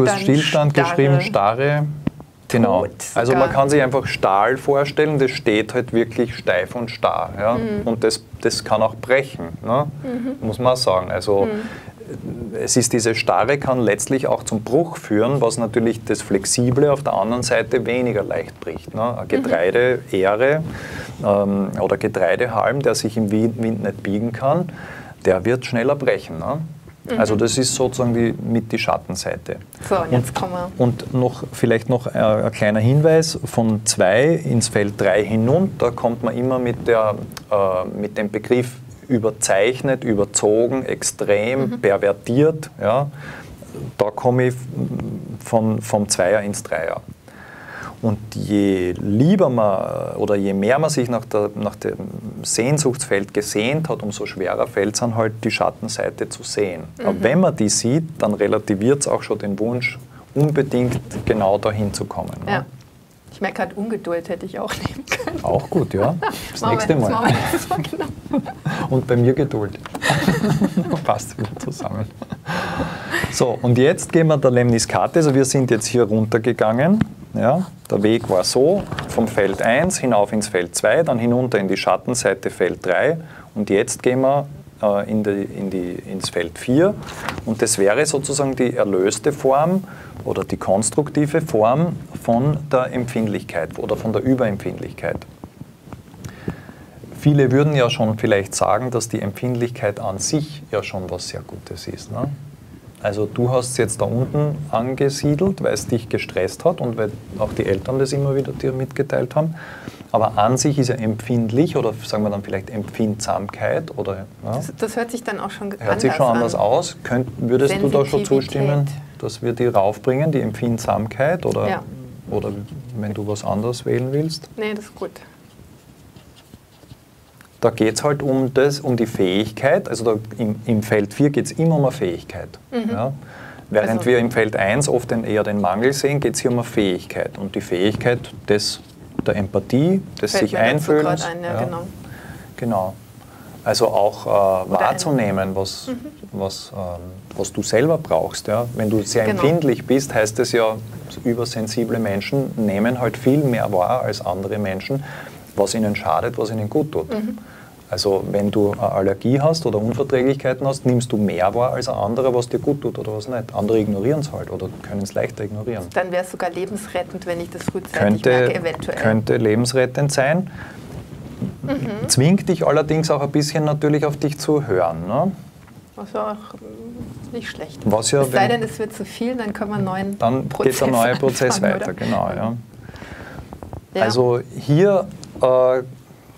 hast Stillstand geschrieben, Starre. Genau. Also man kann sich einfach Stahl vorstellen, das steht halt wirklich steif und starr. Ja? Und das kann auch brechen, ne? Muss man sagen. Also es ist diese Starre, kann letztlich auch zum Bruch führen, was natürlich das Flexible auf der anderen Seite weniger leicht bricht. Ne? Eine Getreideähre oder Getreidehalm, der sich im Wind nicht biegen kann, der wird schneller brechen. Ne? Also das ist sozusagen die Schattenseite. So, und jetzt kommen wir. Und noch, vielleicht noch ein kleiner Hinweis, von 2 ins Feld 3 hinunter kommt man immer mit dem Begriff überzeichnet, überzogen, extrem, pervertiert. Ja. Da komme ich vom 2er ins 3er. Und je lieber man oder je mehr man sich nach dem Sehnsuchtsfeld gesehnt hat, umso schwerer fällt es dann halt, die Schattenseite zu sehen. Aber wenn man die sieht, dann relativiert es auch schon den Wunsch, unbedingt genau dahin zu kommen. Ja. Ne? Ich merke gerade, Ungeduld hätte ich auch nehmen können. Auch gut, ja. Das nächste Mal. Und bei mir Geduld. Passt gut zusammen. So, und jetzt gehen wir der Lemniskate. Also wir sind jetzt hier runtergegangen. Ja, der Weg war so, vom Feld 1 hinauf ins Feld 2, dann hinunter in die Schattenseite Feld 3 und jetzt gehen wir ins Feld 4 und das wäre sozusagen die erlöste Form oder die konstruktive Form von der Empfindlichkeit oder von der Überempfindlichkeit. Viele würden ja schon vielleicht sagen, dass die Empfindlichkeit an sich ja schon was sehr Gutes ist, ne? Also du hast es jetzt da unten angesiedelt, weil es dich gestresst hat und weil auch die Eltern das immer wieder dir mitgeteilt haben. Aber an sich ist ja empfindlich oder sagen wir dann vielleicht Empfindsamkeit. Oder, ja, das hört sich dann auch schon anders an. Hört sich schon anders aus. Würdest du da schon zustimmen, dass wir die raufbringen, die Empfindsamkeit? Oder, ja, oder wenn du was anderes wählen willst? Nee, das ist gut. Da geht es halt um die Fähigkeit, also da im Feld 4 geht es immer um eine Fähigkeit. Mhm. Ja. Während wir im Feld 1 oft eher den Mangel sehen, geht es hier um eine Fähigkeit. Und die Fähigkeit der Empathie, des sich Einfühlens. Ja, genau. Genau. Also auch wahrzunehmen, was du selber brauchst. Ja. Wenn du sehr empfindlich bist, heißt es ja, übersensible Menschen nehmen halt viel mehr wahr als andere Menschen, was ihnen schadet, was ihnen gut tut. Mhm. Also wenn du eine Allergie hast oder Unverträglichkeiten hast, nimmst du mehr wahr als ein anderer, was dir gut tut oder was nicht. Andere ignorieren es halt oder können es leichter ignorieren. Dann wäre es sogar lebensrettend, wenn ich das frühzeitig merke, eventuell. Könnte lebensrettend sein. Mhm. Zwingt dich allerdings auch ein bisschen natürlich auf dich zu hören, ne? Was ja auch nicht schlecht. Was ja, es sei denn, es wird zu viel, dann können wir einen neuen Prozess geht der neue Prozess weiter, genau. Ja. Ja. Also hier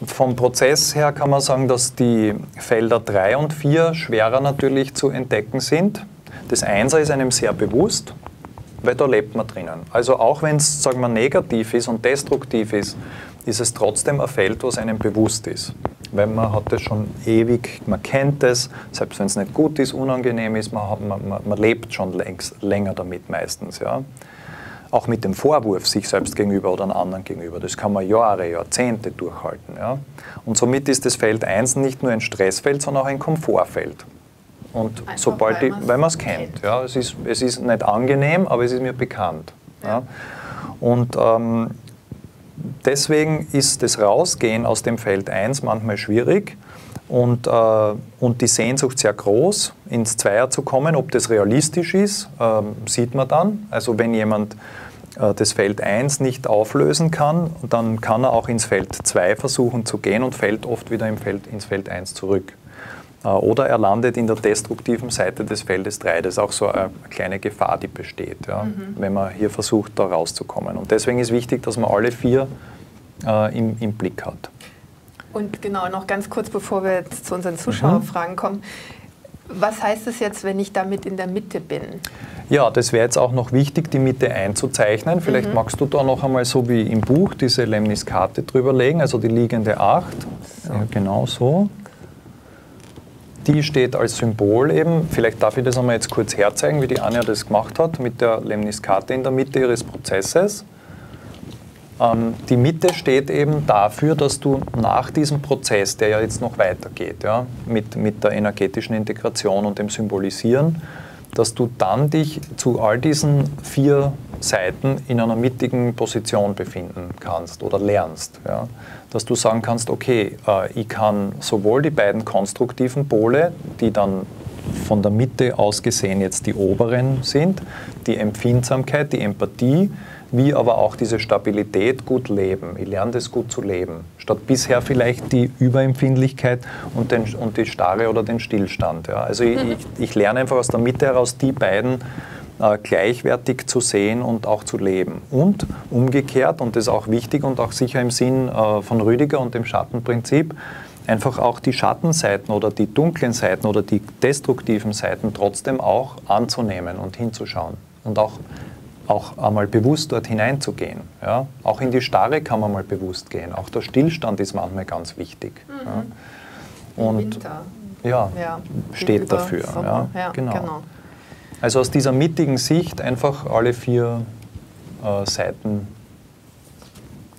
vom Prozess her kann man sagen, dass die Felder 3 und 4 schwerer natürlich zu entdecken sind. Das 1er ist einem sehr bewusst, weil da lebt man drinnen. Also auch wenn es, sagen wir, negativ ist und destruktiv ist, ist es trotzdem ein Feld, was einem bewusst ist. Weil man hat das schon ewig, man kennt es, selbst wenn es nicht gut ist, unangenehm ist, man lebt schon länger damit meistens, ja. Auch mit dem Vorwurf sich selbst gegenüber oder einem anderen gegenüber. Das kann man Jahre, Jahrzehnte durchhalten. Ja? Und somit ist das Feld 1 nicht nur ein Stressfeld, sondern auch ein Komfortfeld. Und einfach sobald weil man es kennt. Ja? Es ist nicht angenehm, aber es ist mir bekannt. Ja. Ja? Und deswegen ist das Rausgehen aus dem Feld 1 manchmal schwierig und die Sehnsucht sehr groß, ins Zweier zu kommen. Ob das realistisch ist, sieht man dann. Also wenn jemand das Feld 1 nicht auflösen kann, dann kann er auch ins Feld 2 versuchen zu gehen und fällt oft wieder ins Feld 1 zurück. Oder er landet in der destruktiven Seite des Feldes 3. Das ist auch so eine kleine Gefahr, die besteht, ja, wenn man hier versucht, da rauszukommen. Und deswegen ist wichtig, dass man alle 4 im Blick hat. Und genau, noch ganz kurz, bevor wir jetzt zu unseren Zuschauerfragen kommen, was heißt es jetzt, wenn ich damit in der Mitte bin? Ja, das wäre jetzt auch noch wichtig, die Mitte einzuzeichnen. Vielleicht magst du da noch einmal so wie im Buch diese Lemniskate drüberlegen, also die liegende 8. So. Ja, genau so. Die steht als Symbol eben, vielleicht darf ich das einmal jetzt kurz herzeigen, wie die Anja das gemacht hat, mit der Lemniskate in der Mitte ihres Prozesses. Die Mitte steht eben dafür, dass du nach diesem Prozess, der ja jetzt noch weitergeht, ja, mit der energetischen Integration und dem Symbolisieren, dass du dann dich zu all diesen 4 Seiten in einer mittigen Position befinden kannst oder lernst. Ja. Dass du sagen kannst, okay, ich kann sowohl die beiden konstruktiven Pole, die dann von der Mitte aus gesehen jetzt die oberen sind, die Empfindsamkeit, die Empathie, wie aber auch diese Stabilität gut leben. Ich lerne das gut zu leben. Statt bisher vielleicht die Überempfindlichkeit und die Starre oder den Stillstand. Ja. Also ich lerne einfach aus der Mitte heraus, die beiden gleichwertig zu sehen und auch zu leben. Und umgekehrt, und das ist auch wichtig und auch sicher im Sinn von Rüdiger und dem Schattenprinzip, einfach auch die Schattenseiten oder die dunklen Seiten oder die destruktiven Seiten trotzdem auch anzunehmen und hinzuschauen. Und auch einmal bewusst dort hineinzugehen. Ja? Auch in die Starre kann man mal bewusst gehen. Auch der Stillstand ist manchmal ganz wichtig. Ja? Und Winter. Ja, ja, steht dafür. Ja? Ja, genau. Also aus dieser mittigen Sicht einfach alle 4 Seiten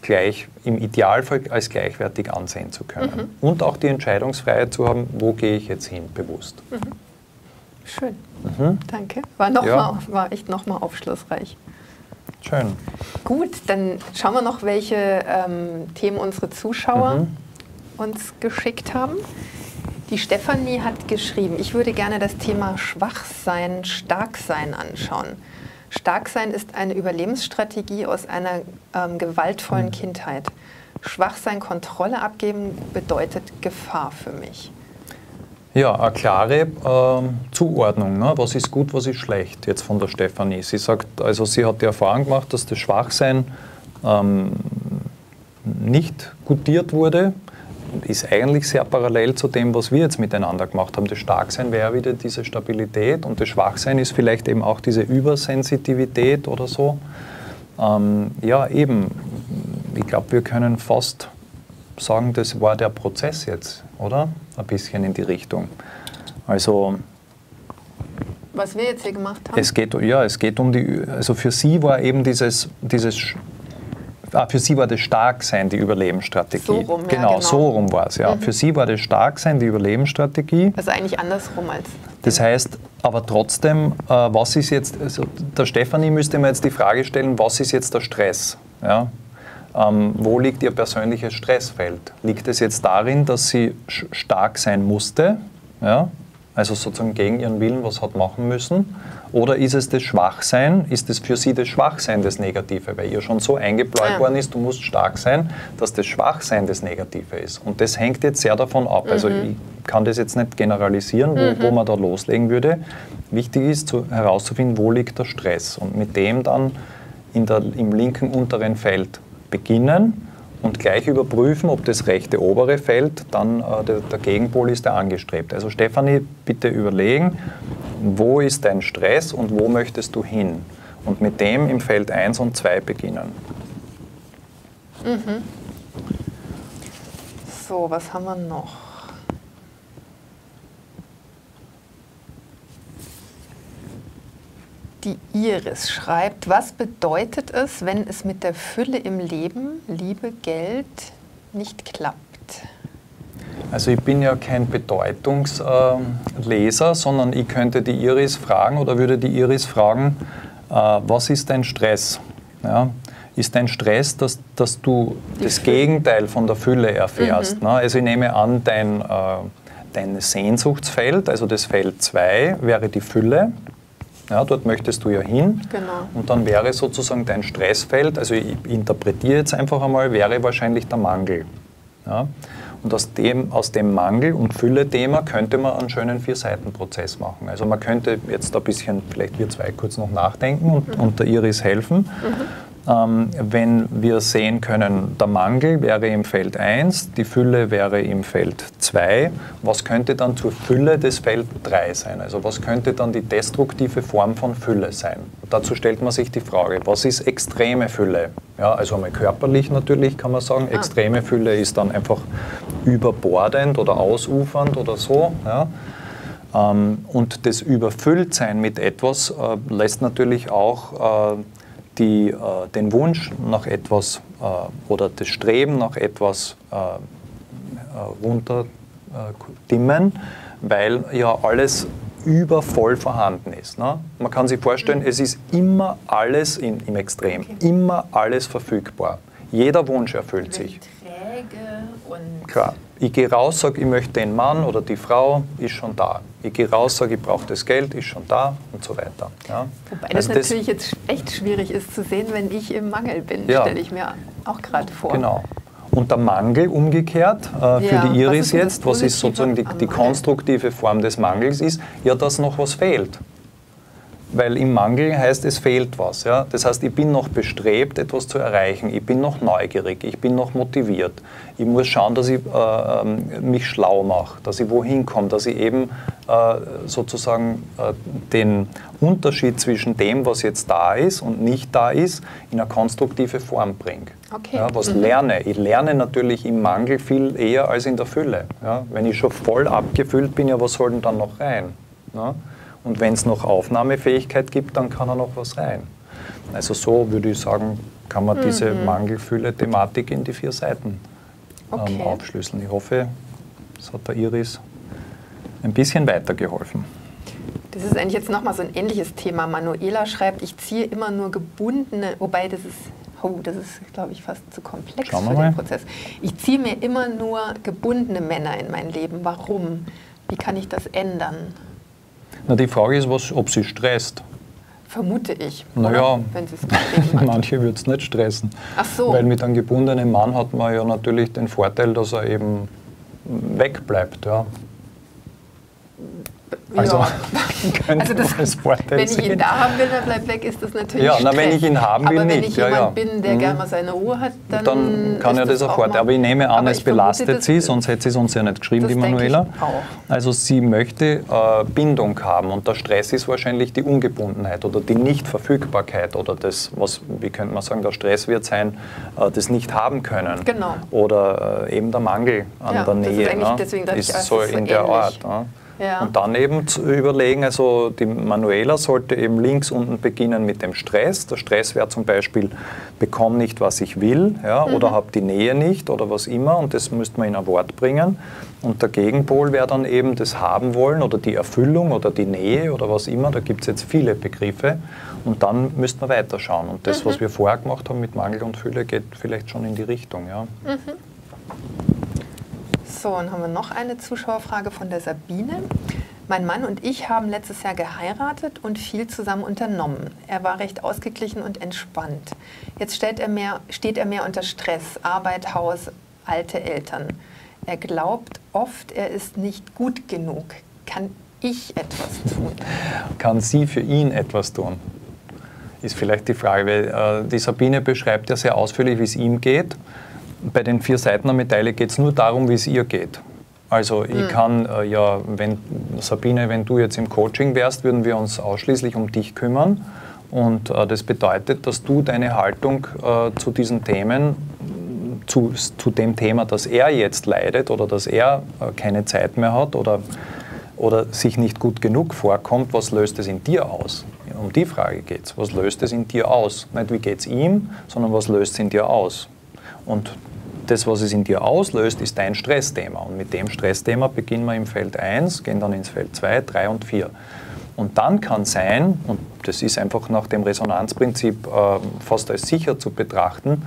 gleich, im Idealfall als gleichwertig ansehen zu können. Und auch die Entscheidungsfreiheit zu haben, wo gehe ich jetzt hin, bewusst. Schön. Danke. War echt nochmal aufschlussreich. Schön. Schön. Gut, dann schauen wir noch, welche Themen unsere Zuschauer uns geschickt haben. Die Stefanie hat geschrieben, ich würde gerne das Thema Schwachsein, Starksein anschauen. Starksein ist eine Überlebensstrategie aus einer gewaltvollen Kindheit. Schwachsein, Kontrolle abgeben bedeutet Gefahr für mich. Ja, eine klare Zuordnung, ne? Was ist gut, was ist schlecht, jetzt von der Stefanie. Sie sagt, also sie hat die Erfahrung gemacht, dass das Schwachsein nicht gutiert wurde. Ist eigentlich sehr parallel zu dem, was wir jetzt miteinander gemacht haben. Das Starksein wäre wieder diese Stabilität und das Schwachsein ist vielleicht eben auch diese Übersensitivität oder so. Ja, eben, ich glaube, wir können fast sagen, das war der Prozess jetzt, oder? Ein bisschen in die Richtung. Also... Was wir jetzt hier gemacht haben? Es geht um die... Also für sie war eben für sie war das Starksein die Überlebensstrategie. So rum, genau, ja, genau, so rum war es. Ja. Mhm. Für sie war das Starksein die Überlebensstrategie. Also eigentlich andersrum als... Das heißt, aber trotzdem, was ist jetzt... Also der Stefanie müsste mir jetzt die Frage stellen, was ist jetzt der Stress? Ja? Wo liegt ihr persönliches Stressfeld? Liegt es jetzt darin, dass sie stark sein musste? Ja? Also sozusagen gegen ihren Willen was hat machen müssen? Oder ist es das Schwachsein? Ist es für sie das Schwachsein das Negative? Weil ihr schon so eingebläut worden ist, du musst stark sein, dass das Schwachsein das Negative ist. Und das hängt jetzt sehr davon ab. Also ich kann das jetzt nicht generalisieren, wo man da loslegen würde. Wichtig ist herauszufinden, wo liegt der Stress? Und mit dem dann im linken unteren Feld beginnen und gleich überprüfen, ob das rechte obere Feld, dann der Gegenpol ist der angestrebt. Also Stefanie, bitte überlegen, wo ist dein Stress und wo möchtest du hin? Und mit dem im Feld 1 und 2 beginnen. Mhm. So, was haben wir noch? Die Iris schreibt, was bedeutet es, wenn es mit der Fülle im Leben, Liebe, Geld, nicht klappt? Also ich bin ja kein Bedeutungsleser, sondern ich könnte die Iris fragen oder würde die Iris fragen, was ist dein Stress? Ja? Ist dein Stress, dass du das Gegenteil von der Fülle erfährst? Ne? Also ich nehme an, dein Sehnsuchtsfeld, also das Feld 2, wäre die Fülle. Ja, dort möchtest du ja hin, genau. Und dann wäre sozusagen dein Stressfeld, also ich interpretiere jetzt einfach einmal, wäre wahrscheinlich der Mangel. Ja? Und aus dem Mangel- und Fülle-Thema könnte man einen schönen 4-Seiten-Prozess machen. Also man könnte jetzt ein bisschen, vielleicht wir zwei kurz noch nachdenken und der Iris helfen. Wenn wir sehen können, der Mangel wäre im Feld 1, die Fülle wäre im Feld 2, was könnte dann zur Fülle des Feld 3 sein? Also was könnte dann die destruktive Form von Fülle sein? Dazu stellt man sich die Frage, was ist extreme Fülle? Ja, also einmal körperlich natürlich kann man sagen, extreme Fülle ist dann einfach überbordend oder ausufernd oder so. Ja. Und das Überfülltsein mit etwas lässt natürlich auch... den Wunsch nach etwas oder das Streben nach etwas runterdimmen, weil ja alles übervoll vorhanden ist. Ne? Man kann sich vorstellen, es ist immer alles im Extrem, immer alles verfügbar. Jeder Wunsch erfüllt sich. Klar. Ich gehe raus, sage, ich möchte den Mann oder die Frau, ist schon da. Ich gehe raus, sage, ich brauche das Geld, ist schon da und so weiter. Ja? Wobei also das natürlich jetzt echt schwierig ist zu sehen, wenn ich im Mangel bin, ja, stelle ich mir auch gerade vor. Genau. Und der Mangel umgekehrt für die Iris jetzt, was ist sozusagen die konstruktive Form des Mangels ist, ja, dass noch was fehlt. Weil im Mangel heißt, es fehlt was. Ja? Das heißt, ich bin noch bestrebt, etwas zu erreichen. Ich bin noch neugierig, ich bin noch motiviert. Ich muss schauen, dass ich mich schlau mache, dass ich wohin komme, dass ich eben sozusagen den Unterschied zwischen dem, was jetzt da ist und nicht da ist, in eine konstruktive Form bringe. Okay. Ja, was lerne? Ich lerne natürlich im Mangel viel eher als in der Fülle. Ja? Wenn ich schon voll abgefüllt bin, ja, was soll denn dann noch rein? Ja? Und wenn es noch Aufnahmefähigkeit gibt, dann kann er noch was rein. Also so würde ich sagen, kann man diese Mangelfülle-Thematik in die 4 Seiten aufschlüsseln. Ich hoffe, es hat der Iris ein bisschen weitergeholfen. Das ist eigentlich jetzt nochmal so ein ähnliches Thema. Manuela schreibt, ich ziehe immer nur gebundene, wobei das ist, oh, das ist, glaube ich, fast zu komplex für den Prozess. Ich ziehe mir immer nur gebundene Männer in mein Leben. Warum? Wie kann ich das ändern? Na, die Frage ist, ob sie stresst. Vermute ich. Naja, manche würde es nicht stressen. Ach so. Weil mit einem gebundenen Mann hat man ja natürlich den Vorteil, dass er eben wegbleibt. Ja. Also, ja. Wenn ich ihn da haben will, dann bleibt weg, ist das natürlich ja, na, wenn ich ihn haben will, aber wenn ich jemand bin, der gerne mal seine Ruhe hat, dann kann ja das auch Vorteil. Aber ich nehme an, es belastet sie, sonst hätte sie es uns ja nicht geschrieben, die Manuela. Also sie möchte Bindung haben und der Stress ist wahrscheinlich die Ungebundenheit oder die Nichtverfügbarkeit oder das, was, wie könnte man sagen, der Stress wird sein, das nicht haben können. Genau. Oder eben der Mangel an der Nähe. Das ist, ne? Deswegen, ist ich, so in der Art. Ne? Ja. Und dann eben zu überlegen, also die Manuela sollte eben links unten beginnen mit dem Stress. Der Stress wäre zum Beispiel, bekomme nicht, was ich will, ja, oder habe die Nähe nicht oder was immer und das müsste man in ein Wort bringen. Und der Gegenpol wäre dann eben das Haben wollen oder die Erfüllung oder die Nähe oder was immer. Da gibt es jetzt viele Begriffe und dann müsste man weiterschauen. Und das, was wir vorher gemacht haben mit Mangel und Fülle, geht vielleicht schon in die Richtung. Ja. So, und haben wir noch eine Zuschauerfrage von der Sabine. Mein Mann und ich haben letztes Jahr geheiratet und viel zusammen unternommen. Er war recht ausgeglichen und entspannt. Jetzt steht er mehr unter Stress, Arbeit, Haus, alte Eltern. Er glaubt oft, er ist nicht gut genug. Kann ich etwas tun? Kann sie für ihn etwas tun? Ist vielleicht die Frage, weil die Sabine beschreibt ja sehr ausführlich, wie es ihm geht. Bei den 4 Seiten der Medaille geht es nur darum, wie es ihr geht. Also ich kann ja, Sabine, wenn du jetzt im Coaching wärst, würden wir uns ausschließlich um dich kümmern. Und das bedeutet, dass du deine Haltung zu diesen Themen, zu dem Thema, dass er jetzt leidet oder dass er keine Zeit mehr hat oder sich nicht gut genug vorkommt, was löst es in dir aus? Um die Frage geht es. Was löst es in dir aus? Nicht wie geht es ihm, sondern was löst es in dir aus? Und das, was es in dir auslöst, ist dein Stressthema. Und mit dem Stressthema beginnen wir im Feld 1, gehen dann ins Feld 2, 3 und 4. Und dann kann sein, und das ist einfach nach dem Resonanzprinzip fast als sicher zu betrachten,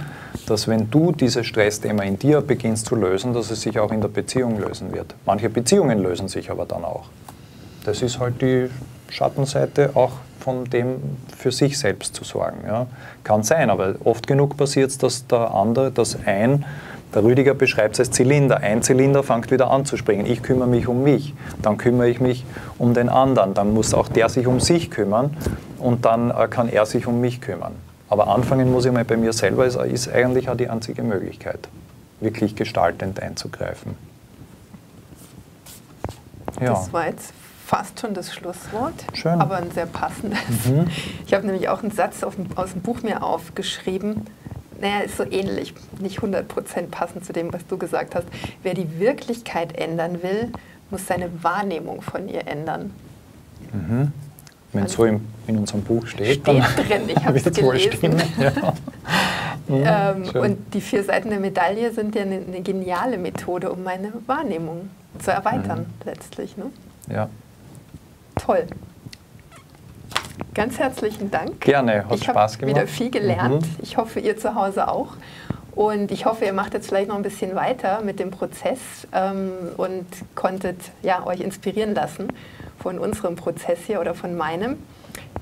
dass wenn du dieses Stressthema in dir beginnst zu lösen, dass es sich auch in der Beziehung lösen wird. Manche Beziehungen lösen sich aber dann auch. Das ist halt die Schattenseite auch von dem für sich selbst zu sorgen. Ja. Kann sein, aber oft genug passiert es, dass der andere, der Rüdiger beschreibt es als Zylinder, ein Zylinder fängt wieder an zu springen. Ich kümmere mich um mich, dann kümmere ich mich um den anderen, dann muss auch der sich um sich kümmern und dann kann er sich um mich kümmern. Aber anfangen muss ich mal bei mir selber, ist eigentlich auch die einzige Möglichkeit, wirklich gestaltend einzugreifen. Ja. Das war jetzt fast schon das Schlusswort, schön, aber ein sehr passendes. Ich habe nämlich auch einen Satz aus dem Buch mir aufgeschrieben. Naja, ist so ähnlich, nicht 100% passend zu dem, was du gesagt hast. Wer die Wirklichkeit ändern will, muss seine Wahrnehmung von ihr ändern. Wenn es so in unserem Buch steht dann drin, ich habe es gelesen. Ja. Und die 4 Seiten der Medaille sind ja eine geniale Methode, um meine Wahrnehmung zu erweitern letztlich. Ne? Ja. Toll. Ganz herzlichen Dank. Gerne, hat Spaß gemacht. Ich habe wieder viel gelernt. Ich hoffe, ihr zu Hause auch. Und ich hoffe, ihr macht jetzt vielleicht noch ein bisschen weiter mit dem Prozess und konntet ja, euch inspirieren lassen von unserem Prozess hier oder von meinem.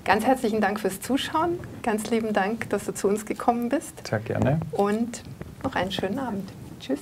Ganz herzlichen Dank fürs Zuschauen. Ganz lieben Dank, dass du zu uns gekommen bist. Sehr gerne. Und noch einen schönen Abend. Tschüss.